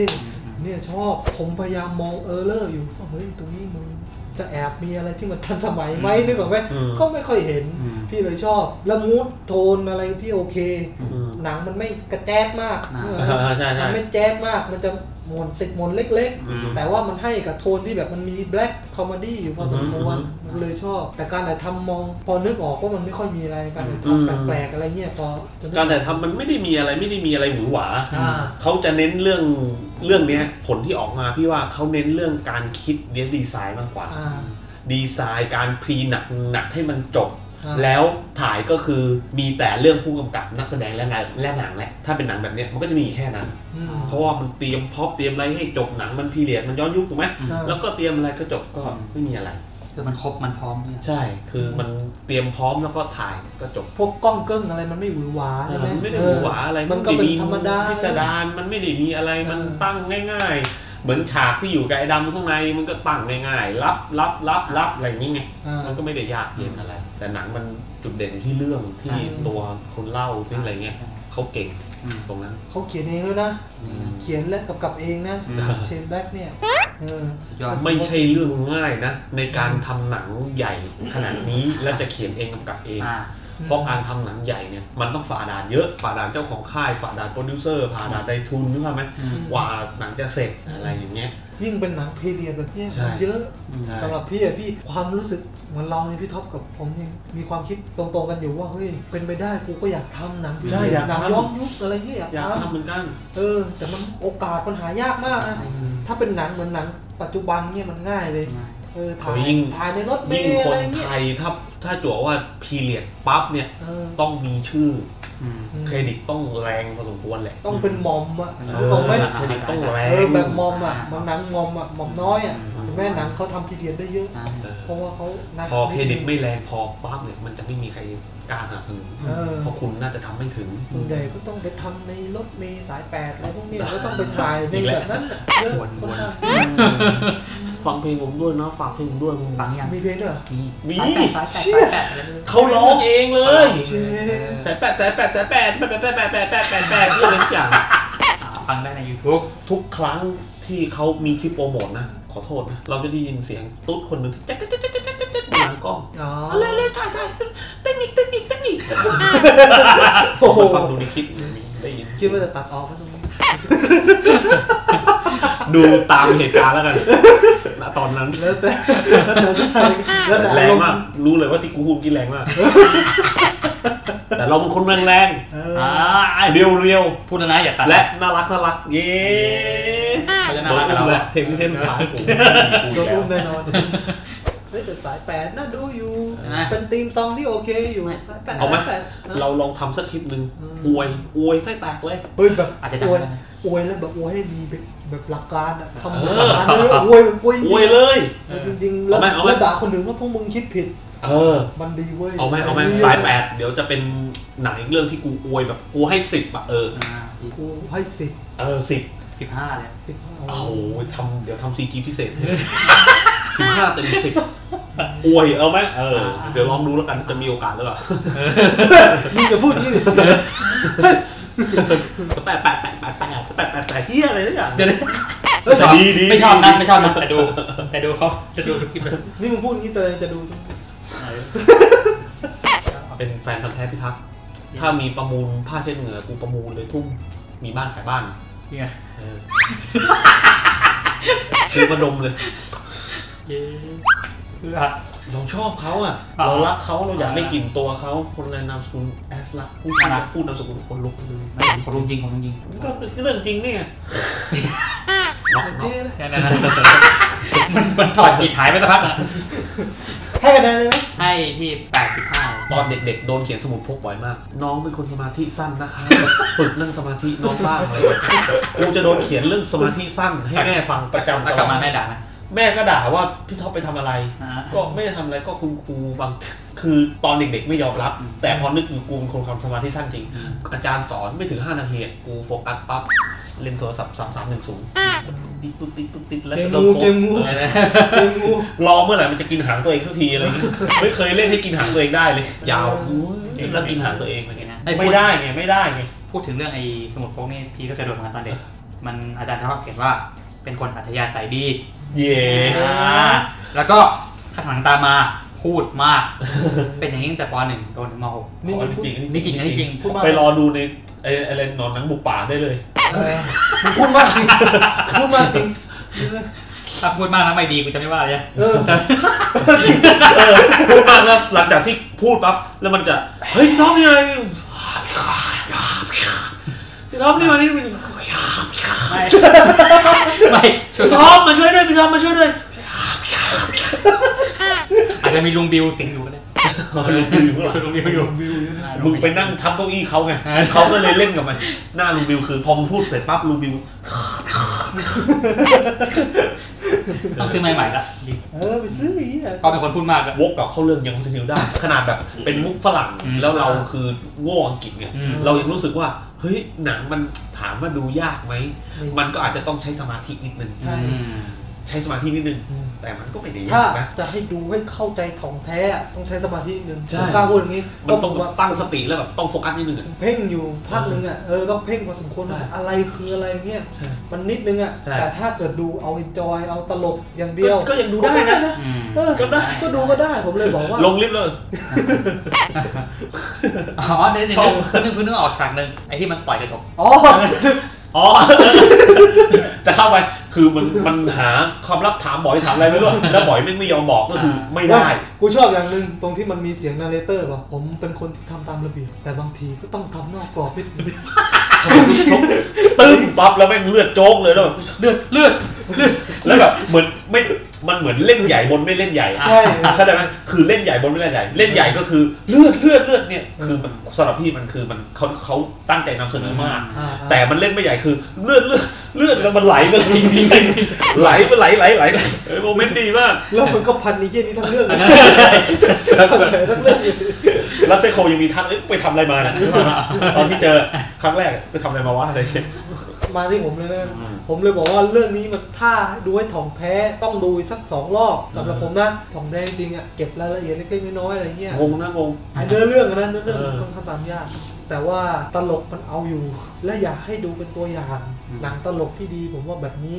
เนี่ยชอบผมพยายามมองเออเลอร์อยู่เฮ้ยตรงนี้มึงจะแอบมีอะไรที่มันทันสมัยไหมนึกออกไหมก็ไม่ค่อยเห็นพี่เลยชอบแล้วมูดโทนอะไรพี่โอเคหนังมันไม่กระแจ๊ดมากมันไม่แจ๊ดมากมันจะมนติดมนเล็กๆแต่ว่ามันให้กับโทนที่แบบมันมีแบล็กคอมเมดี้อยู่พอสมควรเลยชอบแต่การถ่ายทำมองพอนึกออกว่ามันไม่ค่อยมีอะไรการถ่ายทำแปลกๆอะไรเงี้ยพอการถ่ายทำมันไม่ได้มีอะไรไม่ได้มีอะไรหวือหวาเขาจะเน้นเรื่องเรื่องนี้ผลที่ออกมาพี่ว่าเขาเน้นเรื่องการคิดเน้นดีไซน์มากกว่าดีไซน์การพรีหนักหนักให้มันจบแล้วถ่ายก็คือมีแต่เรื่องผู้กำกับนักแสดงและงานและหนังแหละถ้าเป็นหนังแบบนี้มันก็จะมีแค่นั้นเพราะว่ามันเตรียมพ็อปเตรียมอะไรให้จบหนังมันพีเรียดมันย้อนยุคถูกไหมแล้วก็เตรียมอะไรก็จบก็ไม่มีอะไรคือมันครบมันพร้อมใช่คือมันเตรียมพร้อมแล้วก็ถ่ายก็จบพวกกล้องเกิ้งอะไรมันไม่หวือหวาใช่ไหมมันไม่ได้หวือหวาอะไรมันก็เป็นธรรมดาพิสดารมันไม่ได้มีอะไรมันตั้งง่ายๆเหมือนฉากที่อยู่กับไอ้ดำข้างในมันก็ตั้งง่ายๆรับรับรับรับอะไรอย่างนี้ไงมันก็ไม่ได้ยากเย็นอะไรแต่หนังมันจุดเด่นที่เรื่องที่ตัวคนเล่าที่อะไรเงี้ยเขาเก่งตรงนั้นเขาเขียนเองด้วยนะเขียนและกำกับเองนะเชนแบล็กเนี่ยไม่ใช่เรื่องง่ายนะในการทำหนังใหญ่ขนาดนี้แล้วจะเขียนเองกำกับเองเพราะการทำหนังใหญ่เนี่ยมันต้องฝ่าด่านเยอะฝ่าด่านเจ้าของค่ายฝ่าด่านโปรดิวเซอร์ฝ่าด่านนายทุนนึกภาพไหมว่าหนังจะเสร็จอะไรอย่างเงี้ยยิ่งเป็นหนังพีเรียดแบบนี้เยอะสำหรับพี่อะพี่ความรู้สึกเหมือนเราในพี่ท็อปกับผมเนี่ยมีความคิดตรงๆกันอยู่ว่าเฮ้ยเป็นไปได้กูก็อยากทำหนังใช่อยากทำย้อนยุคอะไรเงี้ยอยากทำเหมือนกันเออแต่มันโอกาสปัญหายากมากนะถ้าเป็นหนังเหมือนหนังปัจจุบันเนี่ยมันง่ายเลยเออถ่ายถ่ายในรถเมล์อะไรเงี้ยคนไทยถ้าถ้าจั่วว่าพีเรียดปั๊บเนี่ยต้องมีชื่อเครดิตต้องแรงพอสมควรแหละต้องเป็นมอมอ่ะตรงไหมเครดิตต้องแรงแบบมอมอ่ะหนังมอมอ่ะมอมน้อยอ่ะแม่หนังเขาทำพีเรียดได้เยอะเพราะว่าเขาพอเครดิตไม่แรงพอปั๊บเนี่ยมันจะไม่มีใครกล้าหาคุณเพราะคุณน่าจะทำไม่ถึงส่วนใหญ่ก็ต้องไปทำในรถเมล์สายแปดอะไรพวกนี้ก็ต้องไปถ่ายในแบบนั้นเยอะฟังเพลงผมด้วยนะฟังเพลงผมด้วยมึงฟังยังมีเพลงด้วยมีมีเขาร้องเองเลยแสนแปดแสนแปดแสนแปดแปดแปดแปดแปดแปดแปดแปดเรื่องทุกอย่างฟังได้ใน YouTube ทุกครั้งที่เขามีคลิปโปรโมทนะขอโทษนะเราจะได้ยินเสียงตุ๊ดคนหนึ่งแจ๊กแจ๊กแจ๊กแจ๊กแจ๊กหลังกล้องอะไรเลยถ่ายถ่ายเต้นนิกเต้นนิกเต้นนิกโอ้โหฟังดูในคลิปได้ยินคิดว่าจะตัดออกไหมตรงนี้ดูตามเหตุการณ์แล้วกันณตอนนั้นแล้วแต่แล้วแต่แรงมากรู้เลยว่าที่กูพูดกี่แรงมากแต่เราเป็นคนแรงแรงอ่าเรียวเรียวพูดนะอย่าตัดและน่ารักน่ารักเย้โดนแล้วเทมที่เทมขากูโดนอุ้มแน่นอนแต่สายแปดน่าดูอยู่เป็นทีมซองที่โอเคอยู่สายแปดเอาไหมเราลองทำสักคลิปหนึ่งอวยอวยไส้แตกเลยเฮ้ยแบบอาจจะอวยอวยแล้วแบบอวยให้ดีแบบแบบหลักการอะทำหลักการเลยอวยอวยอวยเลยจริงๆแล้วแล้วด่าคนอื่นว่าพวกมึงคิดผิดเออมันดีเว้ยเอาไหมเอาไหมสายแปดเดี๋ยวจะเป็นหนังเรื่องที่กูอวยแบบกูให้สิบอะเออกูให้สิบเออสิบสิบห้าเลยสิบห้าโอ้โหทำเดี๋ยวทำซีจีพิเศษสิบห้าเต็มสิบอวยเอาไหมเออเดี๋ยวลองดูแล้วกันจะมีโอกาสหรือเปล่านี่จะพูดนี่แปะแปะแปะแปะแปะแปะแปะแปะที่อะไรสักอย่างแต่ดีดีไม่ชอบนะไม่ชอบนะแต่ดูแต่ดูเขาจะดูนี่มึงพูดนี่เตยจะดูเป็นแฟนพันธุ์แท้พิทักษ์ถ้ามีประมูลผ้าเช็ดเหงื่อกูประมูลเลยทุ่มมีบ้านขายบ้านเนี่ยคือประดมเลยเราชอบเขาอ่ะเรารักเขาเราอยากได้กลิ่นตัวเขาคนในนามสกุลแอสลักผู้ชายพูดนามสกุลคนลุกเลยคนลุกจริงคนลุกจริงก็เรื่องจริงเนี่ยมันมันถอดจิตหายไปสักพักอ่ะให้คะแนนเลยไหมให้ที่แปดสิบห้าตอนเด็กๆโดนเขียนสมุดพกบ่อยมากน้องเป็นคนสมาธิสั้นนะคะฝึกเรื่องสมาธิน้องบ้างเลยกูจะโดนเขียนเรื่องสมาธิสั้นให้แม่ฟังประจำกลับมาแม่ด่านะ แม่ก็ด่าว่าพี่ท็อปไปทำอะไรก็ไม่ได้ทำอะไรก็คุณครูบางคือตอนเด็กๆไม่ยอมรับแต่พอนึกอยู่กูเป็นคนทำสมาธิสั้นจริงอาจารย์สอนไม่ถึงห้านาทีกูโฟกัสปั๊บเล่นโทรศัพท์สามสามหนึ่งศูนย์ติ๊กตุ๊กติ๊กตุ๊กติ๊กแล้วก็เกมงูรอเมื่อไหร่มันจะกินหางตัวเองสักทีอะไรไม่เคยเล่นให้กินหางตัวเองได้เลยยาวแล้วกินหางตัวเองอะไรเงี้ยไม่ได้ไงไม่ได้ไงพูดถึงเรื่องไอ้สมุดโพกนี่พี่ก็เคยโดนมาตอนเด็กมันอาจารย์เขาเขียนว่าเป็นคนอัธยาศัยดีเย้แล้วก็ขัดขวางตามาพูดมากเป็นอย่างนี้ตั้งแต่ป หนึ่ง โดนถึงม หก นี่จริงนี่จริงนี่จริงไปรอดูในอะไรนอนหนังบุกป่าได้เลยพูดมากจริงพูดมากจริงถ้าพูดมากแล้วไม่ดีกูจะไม่ว่าเลยพูดมากแล้วหลังจากที่พูดปั๊บแล้วมันจะเฮ้ยน้องนี่อะไรน้องนี่มานี่มันไม่ไม่น้องมาช่วยด้วยพี่น้องมาช่วยด้วยอาจจะมีลุงบิวสิงอยู่ก็ได้ลุงบิวอยู่ก็ลุงบิวอยู่มึงไปนั่งทับเก้าอี้เขาไงเขาก็เลยเล่นกับมันหน้าลุงบิวคือพอพูดเสร็จปั๊บลุงบิวต้องซื้อใหม่ๆละเออไปซื้อนี่เขาเป็นคนพูดมากวกกับเขาเรื่องยังคอนเทนิวได้ขนาดแบบเป็นมุกฝรั่งแล้วเราคือโง่อังกฤษไงเรายังรู้สึกว่าเฮ้ยหนังมันถามว่าดูยากไหมมันก็อาจจะต้องใช้สมาธินิดนึงใช่ใช้สมาธินิดนึงแต่มันก็ไม่ได้ยากนะจะให้ดูให้เข้าใจถ่องแท้ต้องใช้สมาธินิดนึงกล้าพูดอย่างนี้มันต้องตั้งสติแล้วแบบต้องโฟกัสนิดนึงเพ่งอยู่พักนึงอ่ะเออต้องเพ่งพอสมควรอะไรคืออะไรเงี้ยมันนิดนึงอ่ะแต่ถ้าเกิดดูเอาอินจอยเอาตลกอย่างเดียวก็ยังดูได้นะเออก็ได้ก็ดูก็ได้ผมเลยบอกว่าลงลิฟต์เลยอ๋อเดี๋ยวนึกเพิ่งนึกออกฉากนึงไอ้ที่มันต่อยกระจกอ๋ออ๋อแต่เข้าไปคือมันมันหาความลับถามบอยถามอะไรไม่รู้แล้วบอยไม่ไม่ยอมบอกก็คือไม่ได้กูชอบอย่างหนึ่งตรงที่มันมีเสียงนาเรเตอร์ป่ะผมเป็นคนที่ทำตามระเบียบแต่บางทีก็ต้องทำนอกกรอบนิดนึงตึ้งปั๊บแล้วแม่งเลือดโจ๊กเลยแล้วแบบเลือดเลือดแล้วแบบเหมือนไม่มันเหมือนเล่นใหญ่บนไม่เล่นใหญ่ใช่เข้าใจไหมคือเล่นใหญ่บนไม่เล่นใหญ่เล่นใหญ่ก็คือเลือดเลือดเลือดเนี่ยคือมันสำหรับพี่มันคือมันเขาเขาตั้งใจนำเสนอมากแต่มันเล่นไม่ใหญ่คือเลือดเลือดเลือดแล้วมันไหลมาจริงจริงไหลมาไหลไหลไหลโมเมนต์ดีมากแล้วมันก็พันนี้เย็นนี้ทั้งเรื่องแล้วเซโคยังมีทักไปทำอะไรมาตอนที่เจอครั้งแรกไปทำอะไรมาวะอะไรมาที่ผมเลยนะผมเลยบอกว่าเรื่องนี้มันถ้าดูให้ถ่องแท้ต้องดูสักสองรอบสำหรับผมนะถ่องแท้จริงอ่ะเก็บรายละเอียดเล็กๆน้อยๆอะไรเงี้ยงงนะงงเนื้อเรื่องนะเนื้อเรื่องมันต้องทำตามยากแต่ว่าตลกมันเอาอยู่และอยากให้ดูเป็นตัวอย่างหนังตลกที่ดีผมว่าแบบนี้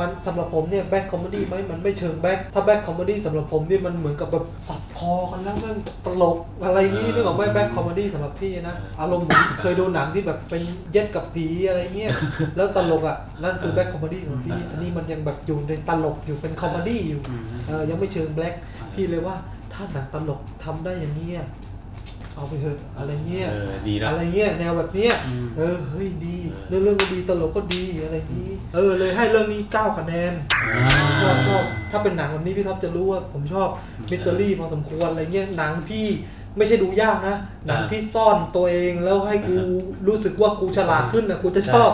มันสำหรับผมเนี่ยแบ็คคอมเมดี้ไหมมันไม่เชิงแบ็คถ้าแบ็คคอมเมดี้สำหรับผมเนี่ยมันเหมือนกับแบบสับคอกันแล้วเรื่องตลกอะไรนี้นึกออกไหมแบ็คคอมเมดี้สำหรับพี่นะอารมณ์เคยดูหนังที่แบบเป็นเย็ดกับผีอะไรเงี้ยแล้วตลกอ่ะนั่นคือแบ็คคอมเมดี้ของพี่อันนี้มันยังแบบอยู่ในตลกอยู่เป็นคอมเมดี้อยู่ยังไม่เชิงแบ็คพี่เลยว่าถ้าหนังตลกทำได้อย่างนี้เอาไปเถอะอะไรเงี้ยอะไรเงี้ยแนวแบบเนี้ยเออเฮ้ยดีเรื่องเรื่องก็ดีตลกก็ดีอะไรนี้เออเลยให้เรื่องนี้เก้าคะแนนชอบชอบถ้าเป็นหนังแบบนี้พี่ท็อปจะรู้ว่าผมชอบมิสเตอรี่พอสมควรอะไรเงี้ยหนังที่ไม่ใช่ดูยากนะหนังที่ซ่อนตัวเองแล้วให้กูรู้สึกว่ากูฉลาดขึ้นนะกูจะชอบ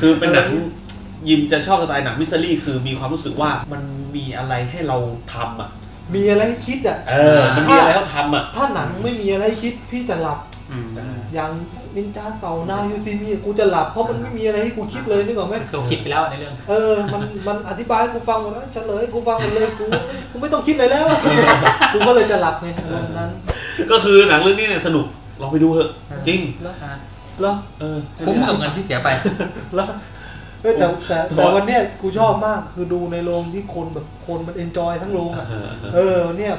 คือเป็นหนังยิมจะชอบสไตล์หนังมิสเตอรี่คือมีความรู้สึกว่ามันมีอะไรให้เราทำอ่ะมีอะไรให้คิดอ่ะเออมันมีอะไรให้ทำอ่ะถ้าหนังไม่มีอะไรให้คิดพี่จะหลับอย่างนินจาเต่านายูซีมีกูจะหลับเพราะมันไม่มีอะไรให้กูคิดเลยนึกออกไหมคิดไปแล้วในเรื่องเออมันมันอธิบายกูฟังหมดแล้วเฉลยกูฟังหมดเลยกูกูไม่ต้องคิดเลยแล้วกูก็เลยจะหลับไงวันนั้นก็คือหนังเรื่องนี้เนี่ยสนุกลองไปดูเถอะจริงแล้วเออคุ้มกับเงินที่เสียไปแล้วแต่แต่วันเนี้ยกูชอบมากคือดูในโรงที่คนแบบคนมันเอนจอยทั้งโรงอ่ะเออเนี่ย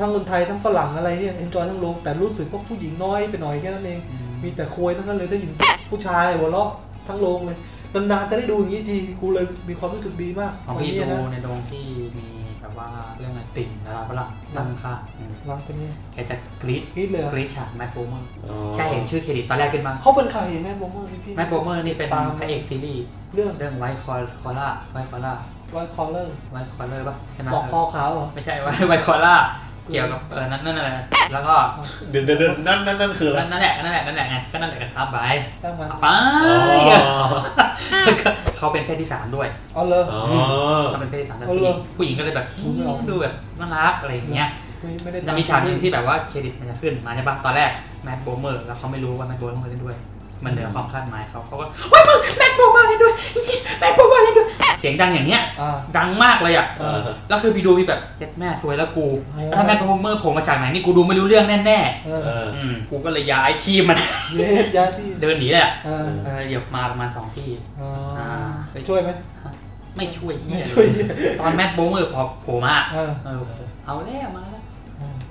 ทั้งคนไทยทั้งฝรั่งอะไรเนี่ยเอนจอยทั้งโรงแต่รู้สึกว่าผู้หญิงน้อยไปหน่อยแค่นั้นเองมีแต่คุยทั้งนั้นเลยได้ยินผู้ชายหัวเราะทั้งโรงเลยนานๆจะได้ดูอย่างนี้ทีกูเลยมีความรู้สึกดีมากของพี่ดูในโรงที่มีแบบว่าเรื่องอะไรติ่งอะไรฝรั่งตั้งค่าร้องเป็นยังแกจะกรี๊ดกรี๊ดเลยกรี๊ดฉากแมทโบเมอร์แค่เห็นชื่อเครดิตตอนแรกขึ้นมาเขาเป็นใครแมทโบเมอร์พี่แมทโบเมอร์นี่เป็นพระเอกซีรีส์เรื่องเรื่องไวท์คอร์คอร่าไวท์คอร่าไวท์คอร์เลอร์ไวท์คอร์เลอร์ป่ะใช่ไหมปอกคอขาวเหรอไม่ใช่ไวท์คอร่า เกี่ยวกับเออนั่นนั่นอะไรแล้วก็เดินเดินนั่นนั่นนั่นคือนั่นแหละนั่นแหละนั่นแหละไงก็นั่นแหละก็ทับไปทับมาป้าเขาเป็นเพศที่สามด้วยอ๋อเลยเขาเป็นเพศที่สามแต่ผู้หญิงผู้หญิงก็เลยแบบดูแบบน่ารักอะไรอย่างเงี้ยจะมีฉากนึงที่แบบว่าเครดิตมันจะขึ้นมาใช่ปะตอนแรกแมทโบเมอร์แล้วเขาไม่รู้ว่าแมทโบเมอร์เล่นด้วยมันเหนือความคาดหมายเขาเขาก็เฮ้ยมึงแมทโบเมอร์เล่นด้วยแมทโบเมอร์เล่นด้วยเสียงดังอย่างเงี้ยดังมากเลยอ่ะแล้วคือพี่ดูพี่แบบเจ็ดแม่สวยแล้วกูถ้าแมทโบเมอร์ผมมาจากไหนนี่กูดูไม่รู้เรื่องแน่ๆกูก็เลยย้ายทีมมันเดินหนีแหละเดี๋ยวมาประมาณสองที่ไปช่วยไหมไม่ช่วยตอนแมทโบเมอร์พอโผล่มาเอาแล้วมาแล้ว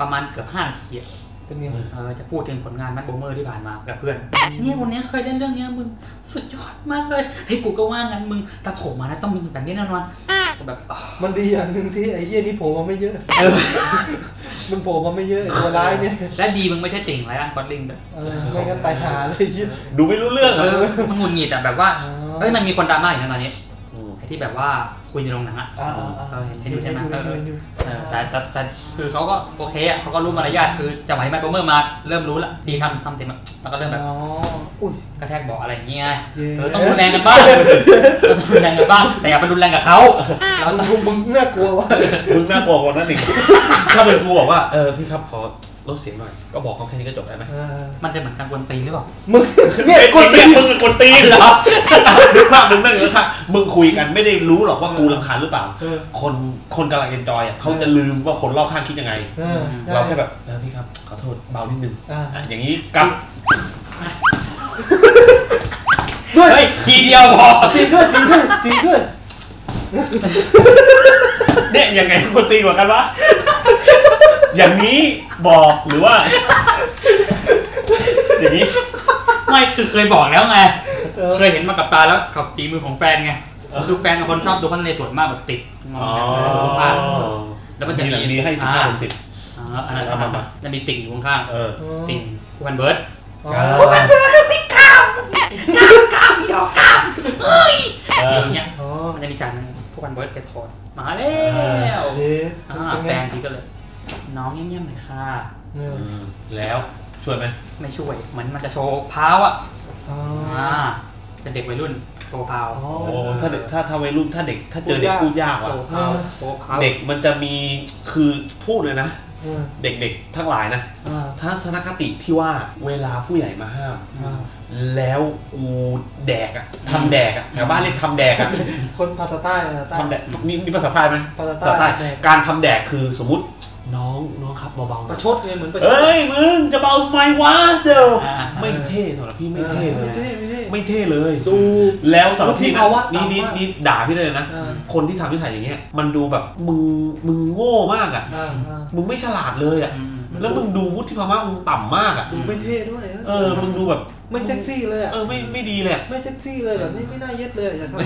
ประมาณเกือบห้านาทีจะพูดถึงผลงานแมทโบเมอร์ที่ผ่านมากับเพื่อนเนี่ยวันนี้เคยเล่นเรื่องนี้มึงสุดยอดมากเลยไอ้กูก็ว่างั้นมึงแต่โผล่มาแล้วต้องมีแบบนี้แน่นอนแบบมันดีอย่างหนึ่งที่ไอ้เหี้ยนี่โผล่มาไม่เยอะมันโผล่มาไม่เยอะตัวร้ายเนี่ยและดีมึงไม่ใช่เจ๋งไรร่างกอดลิงแบบไม่งั้นตายหาเลยดูไม่รู้เรื่องมันหงุดหงิดแต่แบบว่าเฮ้ยมันมีคนดราม่าอยู่นะตอนนี้ที่แบบว่าคุยในโรงหนังอ่ะเห็นดูใช่ไหมแต่แต่คือเขาก็โอเคอ่ะเขาก็รู้มารยาทคือจังหวะที่แมทโบเมอร์มาเริ่มรู้ละดีทำทำเต็มแล้วก็เริ่มแบบกระแทกบอกอะไรอย่างเงี้ยต้องรุนแรงกันบ้างรุนแรงกันบ้างแต่อย่าไปรุนแรงกับเขาเราต้องมึงน่ากลัวว่ะมึงน่ากลัวกว่านั้นอีกถ้าเป็นกูบอกว่าเออพี่ครับขอลดเสียงหน่อยก็บอกเขาแค่นี้ก็จบได้ไหมมันจะเหมือนการกวนตีนหรือเปล่ามึงเนี่ยกวนตีนมึงกวนตีนเหรอนึกภาพมึงนั่งอยู่ค่ะมึงคุยกันไม่ได้รู้หรอกว่ากูรำคาญหรือเปล่าคนคนกำลังเอนจอยอ่ะเขาจะลืมว่าคนรอบข้างคิดยังไงเราแค่แบบพี่ครับขอโทษเบานิดนึงอย่างนี้กับด้วยทีเดียวพอจริงด้วยจริงด้วยจริงด้วยเนี่ยยังไงกวนตีนกว่ากันวะอย่างนี้บอกหรือว่าอย่างนี้ไม่คือเคยบอกแล้วไงเคยเห็นมากับตาแล้วกับตีมือของแฟนไงคือแฟนคนชอบดูพันในส่วนมากแบบติดงอมากแล้วมันจะมีนี้ให้สิบห้าสิบอันนั้นจะมีติ่งอยู่ข้างๆติ่งผู้พันเบิร์ดผู้พันเบิร์ดไม่กล้ากล้ากล้าหยอกกล้าเฮ้ยอย่างเงี้ยมันจะมีฉันผู้พันเบิร์ดจะถอนมาแล้วแฟนทีก็เลยน้องเงียบๆหน่อยค่ะแล้วช่วยไหมไม่ช่วยเหมือนมันจะโชว์พาวอ่ะเป็นเด็กวัยรุ่นโชว์พาวถ้าเด็กถ้าถ้าวัยรุ่นถ้าเด็กถ้าเจอเด็กพูดยากว่ะเด็กมันจะมีคือพูดเลยนะเด็กๆทั้งหลายนะทัศนคติที่ว่าเวลาผู้ใหญ่มาห้ามแล้วอูแดกอ่ะทำแดกอ่ะแถวบ้านเรียกทำแดกอ่ะคนภาษาใต้ทำแดกนี่นี่ภาษาใต้ไหมภาษาใต้การทำแดกคือสมมติน้องน้องครับเบาๆประชดเลยเหมือนประชดเฮ้ยมึงจะเบาไหมวะเดี๋ยวไม่เท่หรอกพี่ไม่เท่เลยไม่เท่เลยจูแล้วสำหรับพี่นี่นี่นี่ด่าพี่เลยนะคนที่ทำนิสัยอย่างเงี้ยมันดูแบบมึงมึงโง่มากอ่ะมึงไม่ฉลาดเลยอ่ะแล้วมึงดูวุฒิภาวะมึงต่ำมากอ่ะดูไม่เท่ด้วยเออมึงดูแบบไม่เซ็กซี่เลยอ่ะเออไม่ไม่ดีเลยไม่เซ็กซี่เลยแบบนี้ไม่น่าเย็ดเลยอย่าทำอะไร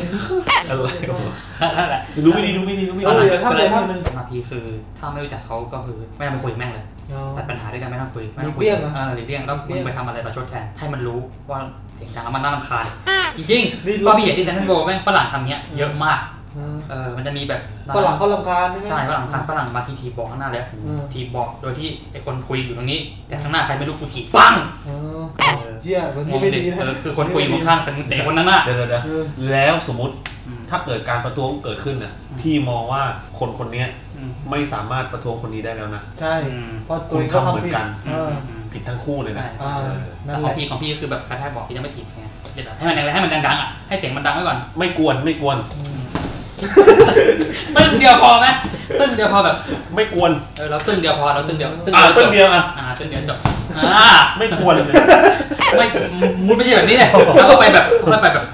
ดูไม่ดีดูไม่ดีดูไม่ดีอะไรถ้าอะไรถ้ามันมาพีคือถ้าไม่รู้จักเขาก็คือไม่ต้องไปคุยแม่งเลยตัดปัญหาด้วยกันไม่ต้องคุยไม่ต้องคุยเรื่องแล้วมึงไปทำอะไรประชดแทนให้มันรู้ว่าเสียงดังแล้วมันน่ารำคาญจริงๆก็พี่เห็นที่เซนทรัลโบแม่งฝรั่งทำเนี้ยเยอะมากเออมันจะมีแบบฝรั่งก็รำคาญใช่ฝรั่งรำคาญฝรั่งมาทีทีบอกข้างหน้าแล้วทีบอกโดยที่ไอ้คนคุยอยู่ตรงนี้แต่ข้างหน้าใครไม่รู้กูถีบปังเชี่ยมันไม่ดีนะคือคนคุยอยู่ข้างๆแต่คนนั้นน่ะเดี๋ยวเดี๋ยวแล้วสมมติถ้าเกิดการประท้วงเกิดขึ้นน่ะพี่มองว่าคนคนนี้ไม่สามารถประท้วงคนนี้ได้แล้วนะใช่เพราะคุณทำเหมือนกันผิดทั้งคู่เลยนะของพี่ของพี่ก็คือแบบการแทบบอกพี่จะไม่ถีบไงเดี๋ยวให้มันอะไรให้มันดังๆอ่ะให้เสียงมันดังไว้ก่อนไม่กวนไม่กวนตึ้งเดียวพอไหมตึ้งเดียวพอแบบไม่กวนเออเราตึ้งเดียวพอเราตึ้งเดียวตึ้งเดียวตึ้งเดียวอ่ะตึ้งเดียวจบอ่าไม่กวนเลยไม่มุดไม่ใช่แบบนี้เลยแล้วก็ไปแบบแล้วไปแบบ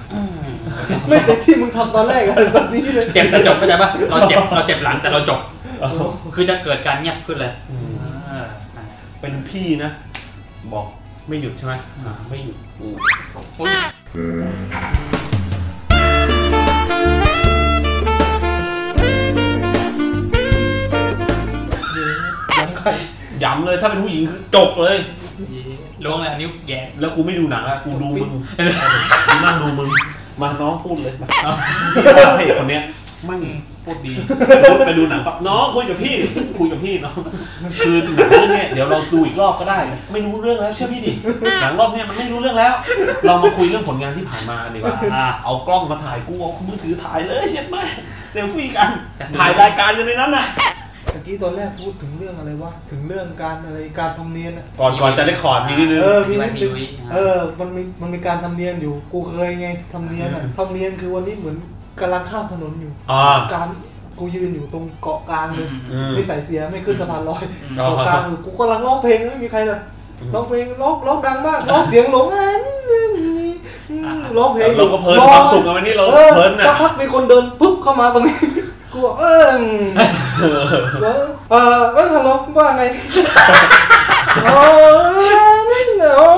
ไม่แต่ที่มึงทำตอนแรกอะไรแบบนี้เลยเจ็บแต่จบเข้าใจป่ะเราเจ็บเราเจ็บหลังแต่เราจบคือจะเกิดการเงียบขึ้นเลยเป็นพี่นะบอกไม่หยุดใช่ไหมไม่หยุดย้ำเลยถ้าเป็นผู้หญิงคือจบเลยล้วงเลยนิ้วแย่แล้วกูไม่ดูหนังละกูดูมึงนั่งดูมึงมาน้องพูดเลยมาให้คนเนี้ย มั่งพูดดีไปดูหนังปั๊บน้องคุยกับพี่คุยกับพี่น้องคือหนังเรื่องนี้เดี๋ยวเราดูอีกรอบก็ได้ไม่รู้เรื่องแล้วเชื่อพี่ดิหนังรอบนี้มันไม่รู้เรื่องแล้วเรามาคุยเรื่องผลงานที่ผ่านมาดีกว่าเอากล้องมาถ่ายกูเอามือถือถ่ายเลยเห็นไหมเซลฟี่กันถ่ายรายการกันในนั้นน่ะเมื่อกี้ตอนแรกพูดถึงเรื่องอะไรวะถึงเรื่องการอะไรการทำเนียนก่อนก่อนจะได้ขอดมีนิดนึงเออมีนิดนึงเออมันมีมันมีการทำเนียนอยู่กูเคยไงทำเนียนทำเนียนคือวันนี้เหมือนกำลังข้ามถนนอยู่การกูยืนอยู่ตรงเกาะกลางเลยไม่ใส่เสียไม่ขึ้นสะพานลอยเกาะกลางกูกำลังร้องเพลงไม่มีใครเลยร้องเพลงร้องร้องดังมากร้องเสียงหลงอ่ะร้องเพลงเราก็เพลินความสุขกันวันนี้เราเพลินอ่ะสักพักมีคนเดินปุ๊บเข้ามาตรงนี้กูบอกเออเออเออฮัลโหลว่าไงโอ้นี่เนา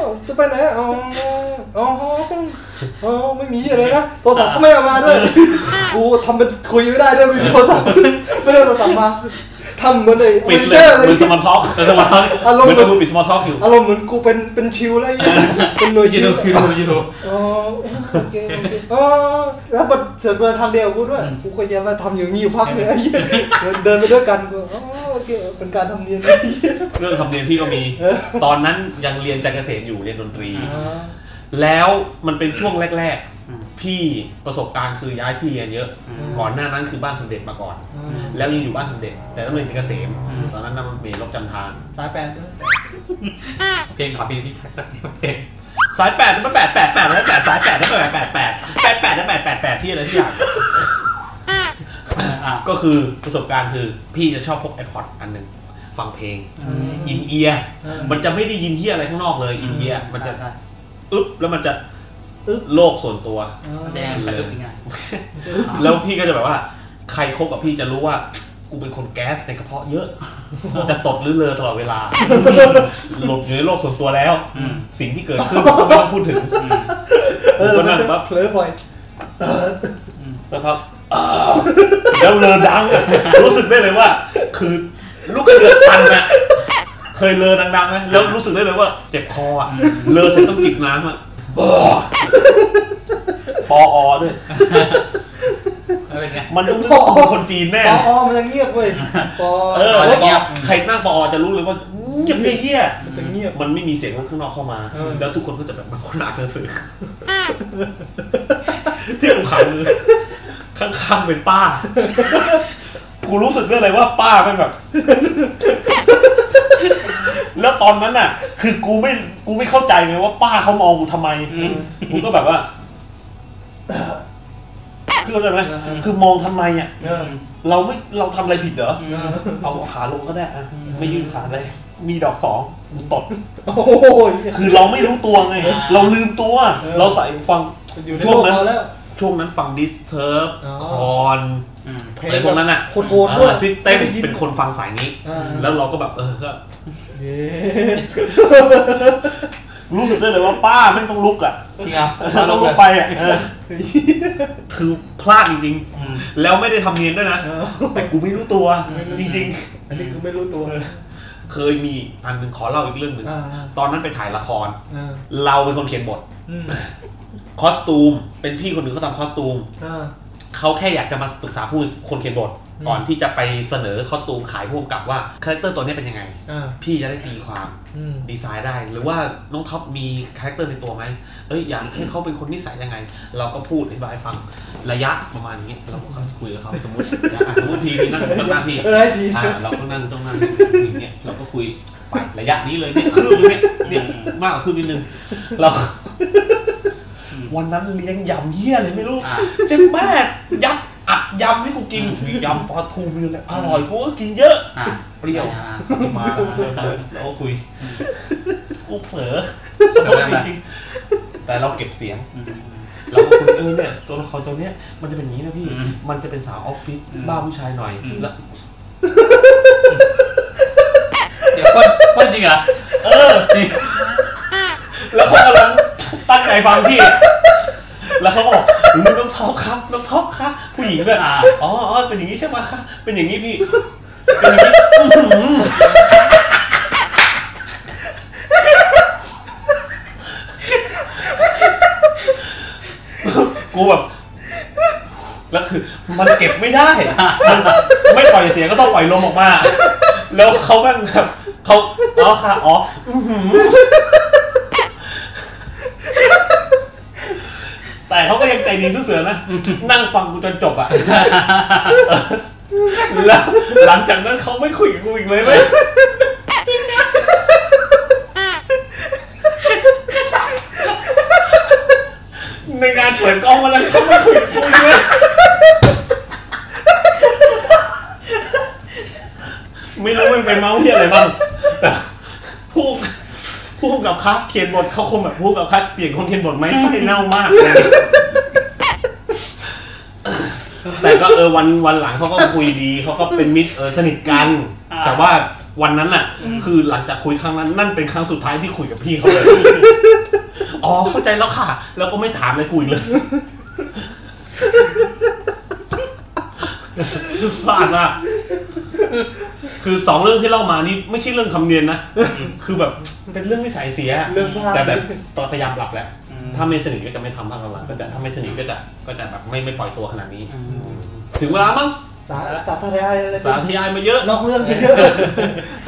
ะจะไปไหนอ๋ออ๋ออ๋อไม่มีอะไรนะโทรศัพท์ก็ไม่เอามาด้วยกูทำเป็นคุยไม่ได้ด้วยไม่มีโทรศัพท์ไม่ได้โทรศัพท์มาทำเหมือนไอ้ปิดเลยเหมือนสมาร์ทท็อกสมาร์ทท็อกอารมณ์เหมือนกูปิดสมาร์ทท็อกอยู่อารมณ์เหมือนกูเป็นเป็นชิวอะไรอย่างเงี้ยเป็นหน่วยชิวอ๋อโอเคอ๋อแล้วมันเสร็จเมื่อทำเดียวกูด้วยกูก็ยังมาทำอย่างนี้อยู่พักเลยไอ้เงี้ยเดินไปด้วยกันกูอ๋อโอเคเป็นการทำเนียนเรื่องทำเนียนพี่ก็มีตอนนั้นยังเรียนการเกษตรอยู่เรียนดนตรีแล้วมันเป็นช่วงแรกๆพี่ประสบการณ์คือย้ายที่เรียนเยอะก่อนหน้านั้นคือบ้านสมเด็จมาก่อนแล้วยังอยู่บ้านสมเด็จแต่ต้องเรียนที่เกษมตอนนั้นนั่งเมล์รถจำทางสายแปดเพลงขอเพลงที่ไทยเพลงสายแปดมันแปดแปดแปดแล้วแปดสายแปดแล้วแปดแปดแปดแปดแปดแล้วแปดแปดแปดพี่อะไรที่อย่างก็คือประสบการณ์คือพี่จะชอบพกไอพอดอันนึงฟังเพลงอินเอียร์มันจะไม่ได้ยินที่อะไรข้างนอกเลยอินเอียร์มันจะอึ๊บแล้วมันจะอึ๊บโลกส่วนตัวแดงเลยแล้วพี่ก็จะแบบว่าใครคบกับพี่จะรู้ว่ากูเป็นคนแก๊สในกระเพาะเยอะจะตดหรือเลอตลอดเวลาหลบอยู่ในโลกส่วนตัวแล้วสิ่งที่เกิดขึ้นก็ไม่ต้องพูดถึงผมก็นั่งปั๊บเผลอบ่อยนะครับแล้วเลอดังรู้สึกได้เลยว่าคือลูกกระเดือกสั่นอะเคยเลอดังๆไหมแล้วรู้สึกได้เลยว่าเจ็บคออ่ะเลอเสร็จต้องจิบน้ำอ่ะพออด้วยมันต้องนึกว่าคนจีนแน่พอมันจะเงียบเว้ยพอเออใครนั่งพอจะรู้เลยว่าเงียบเงียบมันเงียบมันไม่มีเสียงข้างนอกเข้ามาแล้วทุกคนก็จะแบบมาคนอ่านหนังสือที่ผมขังข้างๆเป็นป้ากูรู้สึกได้เลยว่าป้าเป็นแบบแล้วตอนนั้นน่ะคือกูไม่กูไม่เข้าใจไงว่าป้าเขามองกูทำไมกูก็แบบว่าคืออะไรไหมคือมองทำไมอ่ะเราไม่เราทำอะไรผิดเหรอเอาขาลงก็ได้ไม่ยืนขาเลยมีดอกสองกูตบคือเราไม่รู้ตัวไงเราลืมตัวเราใส่ฟังช่วงนั้นช่วงนั้นฟังดิสเทิร์บคอนอะไรพวกนั้นอ่ะโคตรโคตรด้วยซิเต้เป็นคนฟังสายนี้แล้วเราก็แบบเออก็รู้สึกได้เลยว่าป้าไม่ต้องลุกอ่ะจริงอ่ะต้องลุกไปอ่ะคือพลาดจริงๆแล้วไม่ได้ทำเนียนด้วยนะแต่กูไม่รู้ตัวจริงๆอันนี้คือไม่รู้ตัวเคยมีอันหนึ่งขอเล่าอีกเรื่องหนึ่งตอนนั้นไปถ่ายละครเราเป็นคนเขียนบทคอสตูมเป็นพี่คนหนึ่งเขาทำคอสตูมเขาแค่อยากจะมาปรึกษาผู้คนเขียนบทก่อนที่จะไปเสนอคอสตูมขายพวกกับว่าคาแรคเตอร์ตัวนี้เป็นยังไงพี่จะได้ตีความดีไซน์ได้หรือว่าน้องท็อปมีคาแรคเตอร์ในตัวไหมเอ้ยอยากให้เขาเป็นคนนิสัยยังไงเราก็พูดอธิบายฟังระยะประมาณนี้เราก็คุยกับเขาสมมติสมมติทีนั่งตรงหน้าพี่เราก็นั่งตรงนั้นอย่างเงี้ยเราก็คุยไประยะนี้เลยเนี่ยครึ่งเนี่ยเนี่ยมากกว่าครึ่งนิดนึงเราวันนั้นเลี้ยงยำเยี่ยเลยไม่รู้เจ๊แม่ยับอัดยำให้กูกินยำปลาทูมีอะไรอร่อยกูก็กินเยอะเปรี้ยวมาแล้วคุยกูเผลอจริงแต่เราเก็บเสียงเราคุยเออเนี่ยตัวละครตัวเนี้ยมันจะเป็นอย่างนี้นะพี่มันจะเป็นสาวออฟฟิศบ้าผู้ชายหน่อยแล้วเดี๋ยวคนจริงเหรอเออแล้วเขากำลังตั้งใจฟังพี่แล้วเขาบอกน้องท็อปครับน้องท็อปค่ะผู้หญิงด้วยอ๋ออ๋อเป็นอย่างนี้ใช่ไหมคะเป็นอย่างนี้พี่เป็นอย่างนี้กูแบบแล้วคือ มันเก็บไม่ได้มันไม่ปล่อยเสียงก็ต้องปล่อยลมออกมาแล้วเขาแบบเขาอ๋อค่ะอ๋อแต่เขาก็ยังใจดีสู้เสือนะนั่งฟังกูจนจบอ่ะแล้วหลังจากนั้นเขาไม่คุยกับกูอีกเลยไหมจริงนะในงานเปิดกล้องวันนั้นเขาไม่คุยกับกูเลยไม่รู้มันเป็นเมาเหี้ยอะไรบ้างแต่พูดพูดกับคับเขียนบทเขาคงแบบพูดกับคับเปลี่ยนคนเขียนบทไหมไส้เน่ามากเลยแต่ก็เออวันวันหลังเขาก็คุยดีเขาก็เป็นมิตรเออสนิทกันแต่ว่าวันนั้นน่ะคือหลังจากคุยครั้งนั้นนั่นเป็นครั้งสุดท้ายที่คุยกับพี่เขาเลยอ๋อเข้าใจแล้วค่ะแล้วก็ไม่ถามเลยคุยเลยพลาดมากคือสองเรื่องที่เล่ามานี่ไม่ใช่เรื่องคำเนียนนะคือแบบเป็นเรื่องที่สายเสียแต่แบบตอนพยายามปรับแล้วถ้าไม่สนิทก็จะไม่ทำภาคหลังก็จะถ้าไม่สนิทก็จะก็จะแบบไม่ไม่ปล่อยตัวขนาดนี้ถึงเวลามั้งสาสาธยายสาธยายมาเยอะนอกเรื่องเยอะ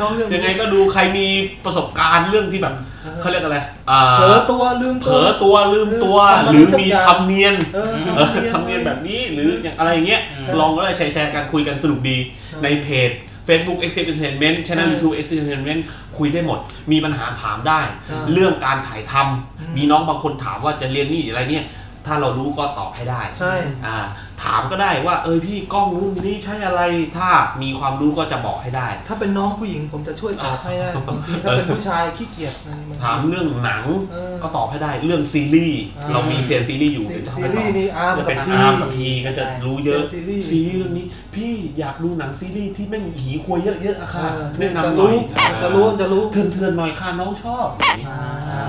นอกเรื่องยังไงก็ดูใครมีประสบการณ์เรื่องที่แบบเขาเรียกอะไรเผลอตัวลืมเผลอตัวลืมตัวหรือมีคำเนียนคำเนียนแบบนี้หรืออะไรอย่างเงี้ยลองก็เลยแชร์กันคุยกันสนุกดีในเพจFacebook Entertainment Channel YouTube Entertainment คุยได้หมดมีปัญหาถามได้เรื่องการถ่ายทำมีน้องบางคนถามว่าจะเรียนนี่อะไรเนี่ยถ้าเรารู้ก็ตอบให้ได้ใช่ถามก็ได้ว่าเออพี่กล้องรุ่นนี้ใช้อะไรถ้ามีความรู้ก็จะบอกให้ได้ถ้าเป็นน้องผู้หญิงผมจะช่วยตอบให้ได้ถ้าเป็นผู้ชายขี้เกียจถามเรื่องหนังก็ตอบให้ได้เรื่องซีรีส์เรามีเซียนซีรีส์อยู่จะไปตอบจะเป็นอาร์มกับพีก็จะรู้เยอะซีรีส์เรื่องนี้พี่อยากดูหนังซีรีส์ที่ไม่หีควยเยอะๆอะค่ะแนะนำหน่อยจะรู้จะรู้เถื่อนๆหน่อยค่ะน้องชอบ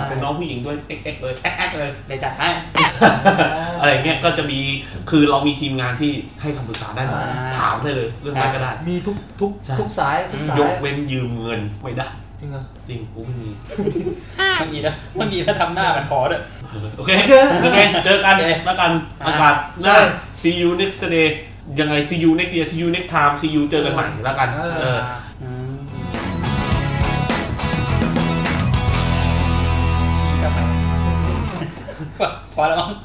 เป็นน้องผู้หญิงด้วยเอ็กเอ็กเลยแอ๊กแอ๊กเลยเลยจัดให้อะไรเงี้ยก็จะมีคือเรามีทีมงานที่ให้คำปรึกษาได้หมดถามได้เลยเรื่องอะไรก็ได้มีทุกทุกทุกสายทุกสายยกเว้นยืมเงินไม่ได้จริงเหรอจริงกูไม่มีไม่มีนะไม่มีถ้าทำหน้ามันขอเลยโอเคโอเคเจอกันแล้วกันอากาศหน้า see you next day ยังไง see you next year see you next time see you เจอกันใหม่แล้วกันพอแล้วมั้ง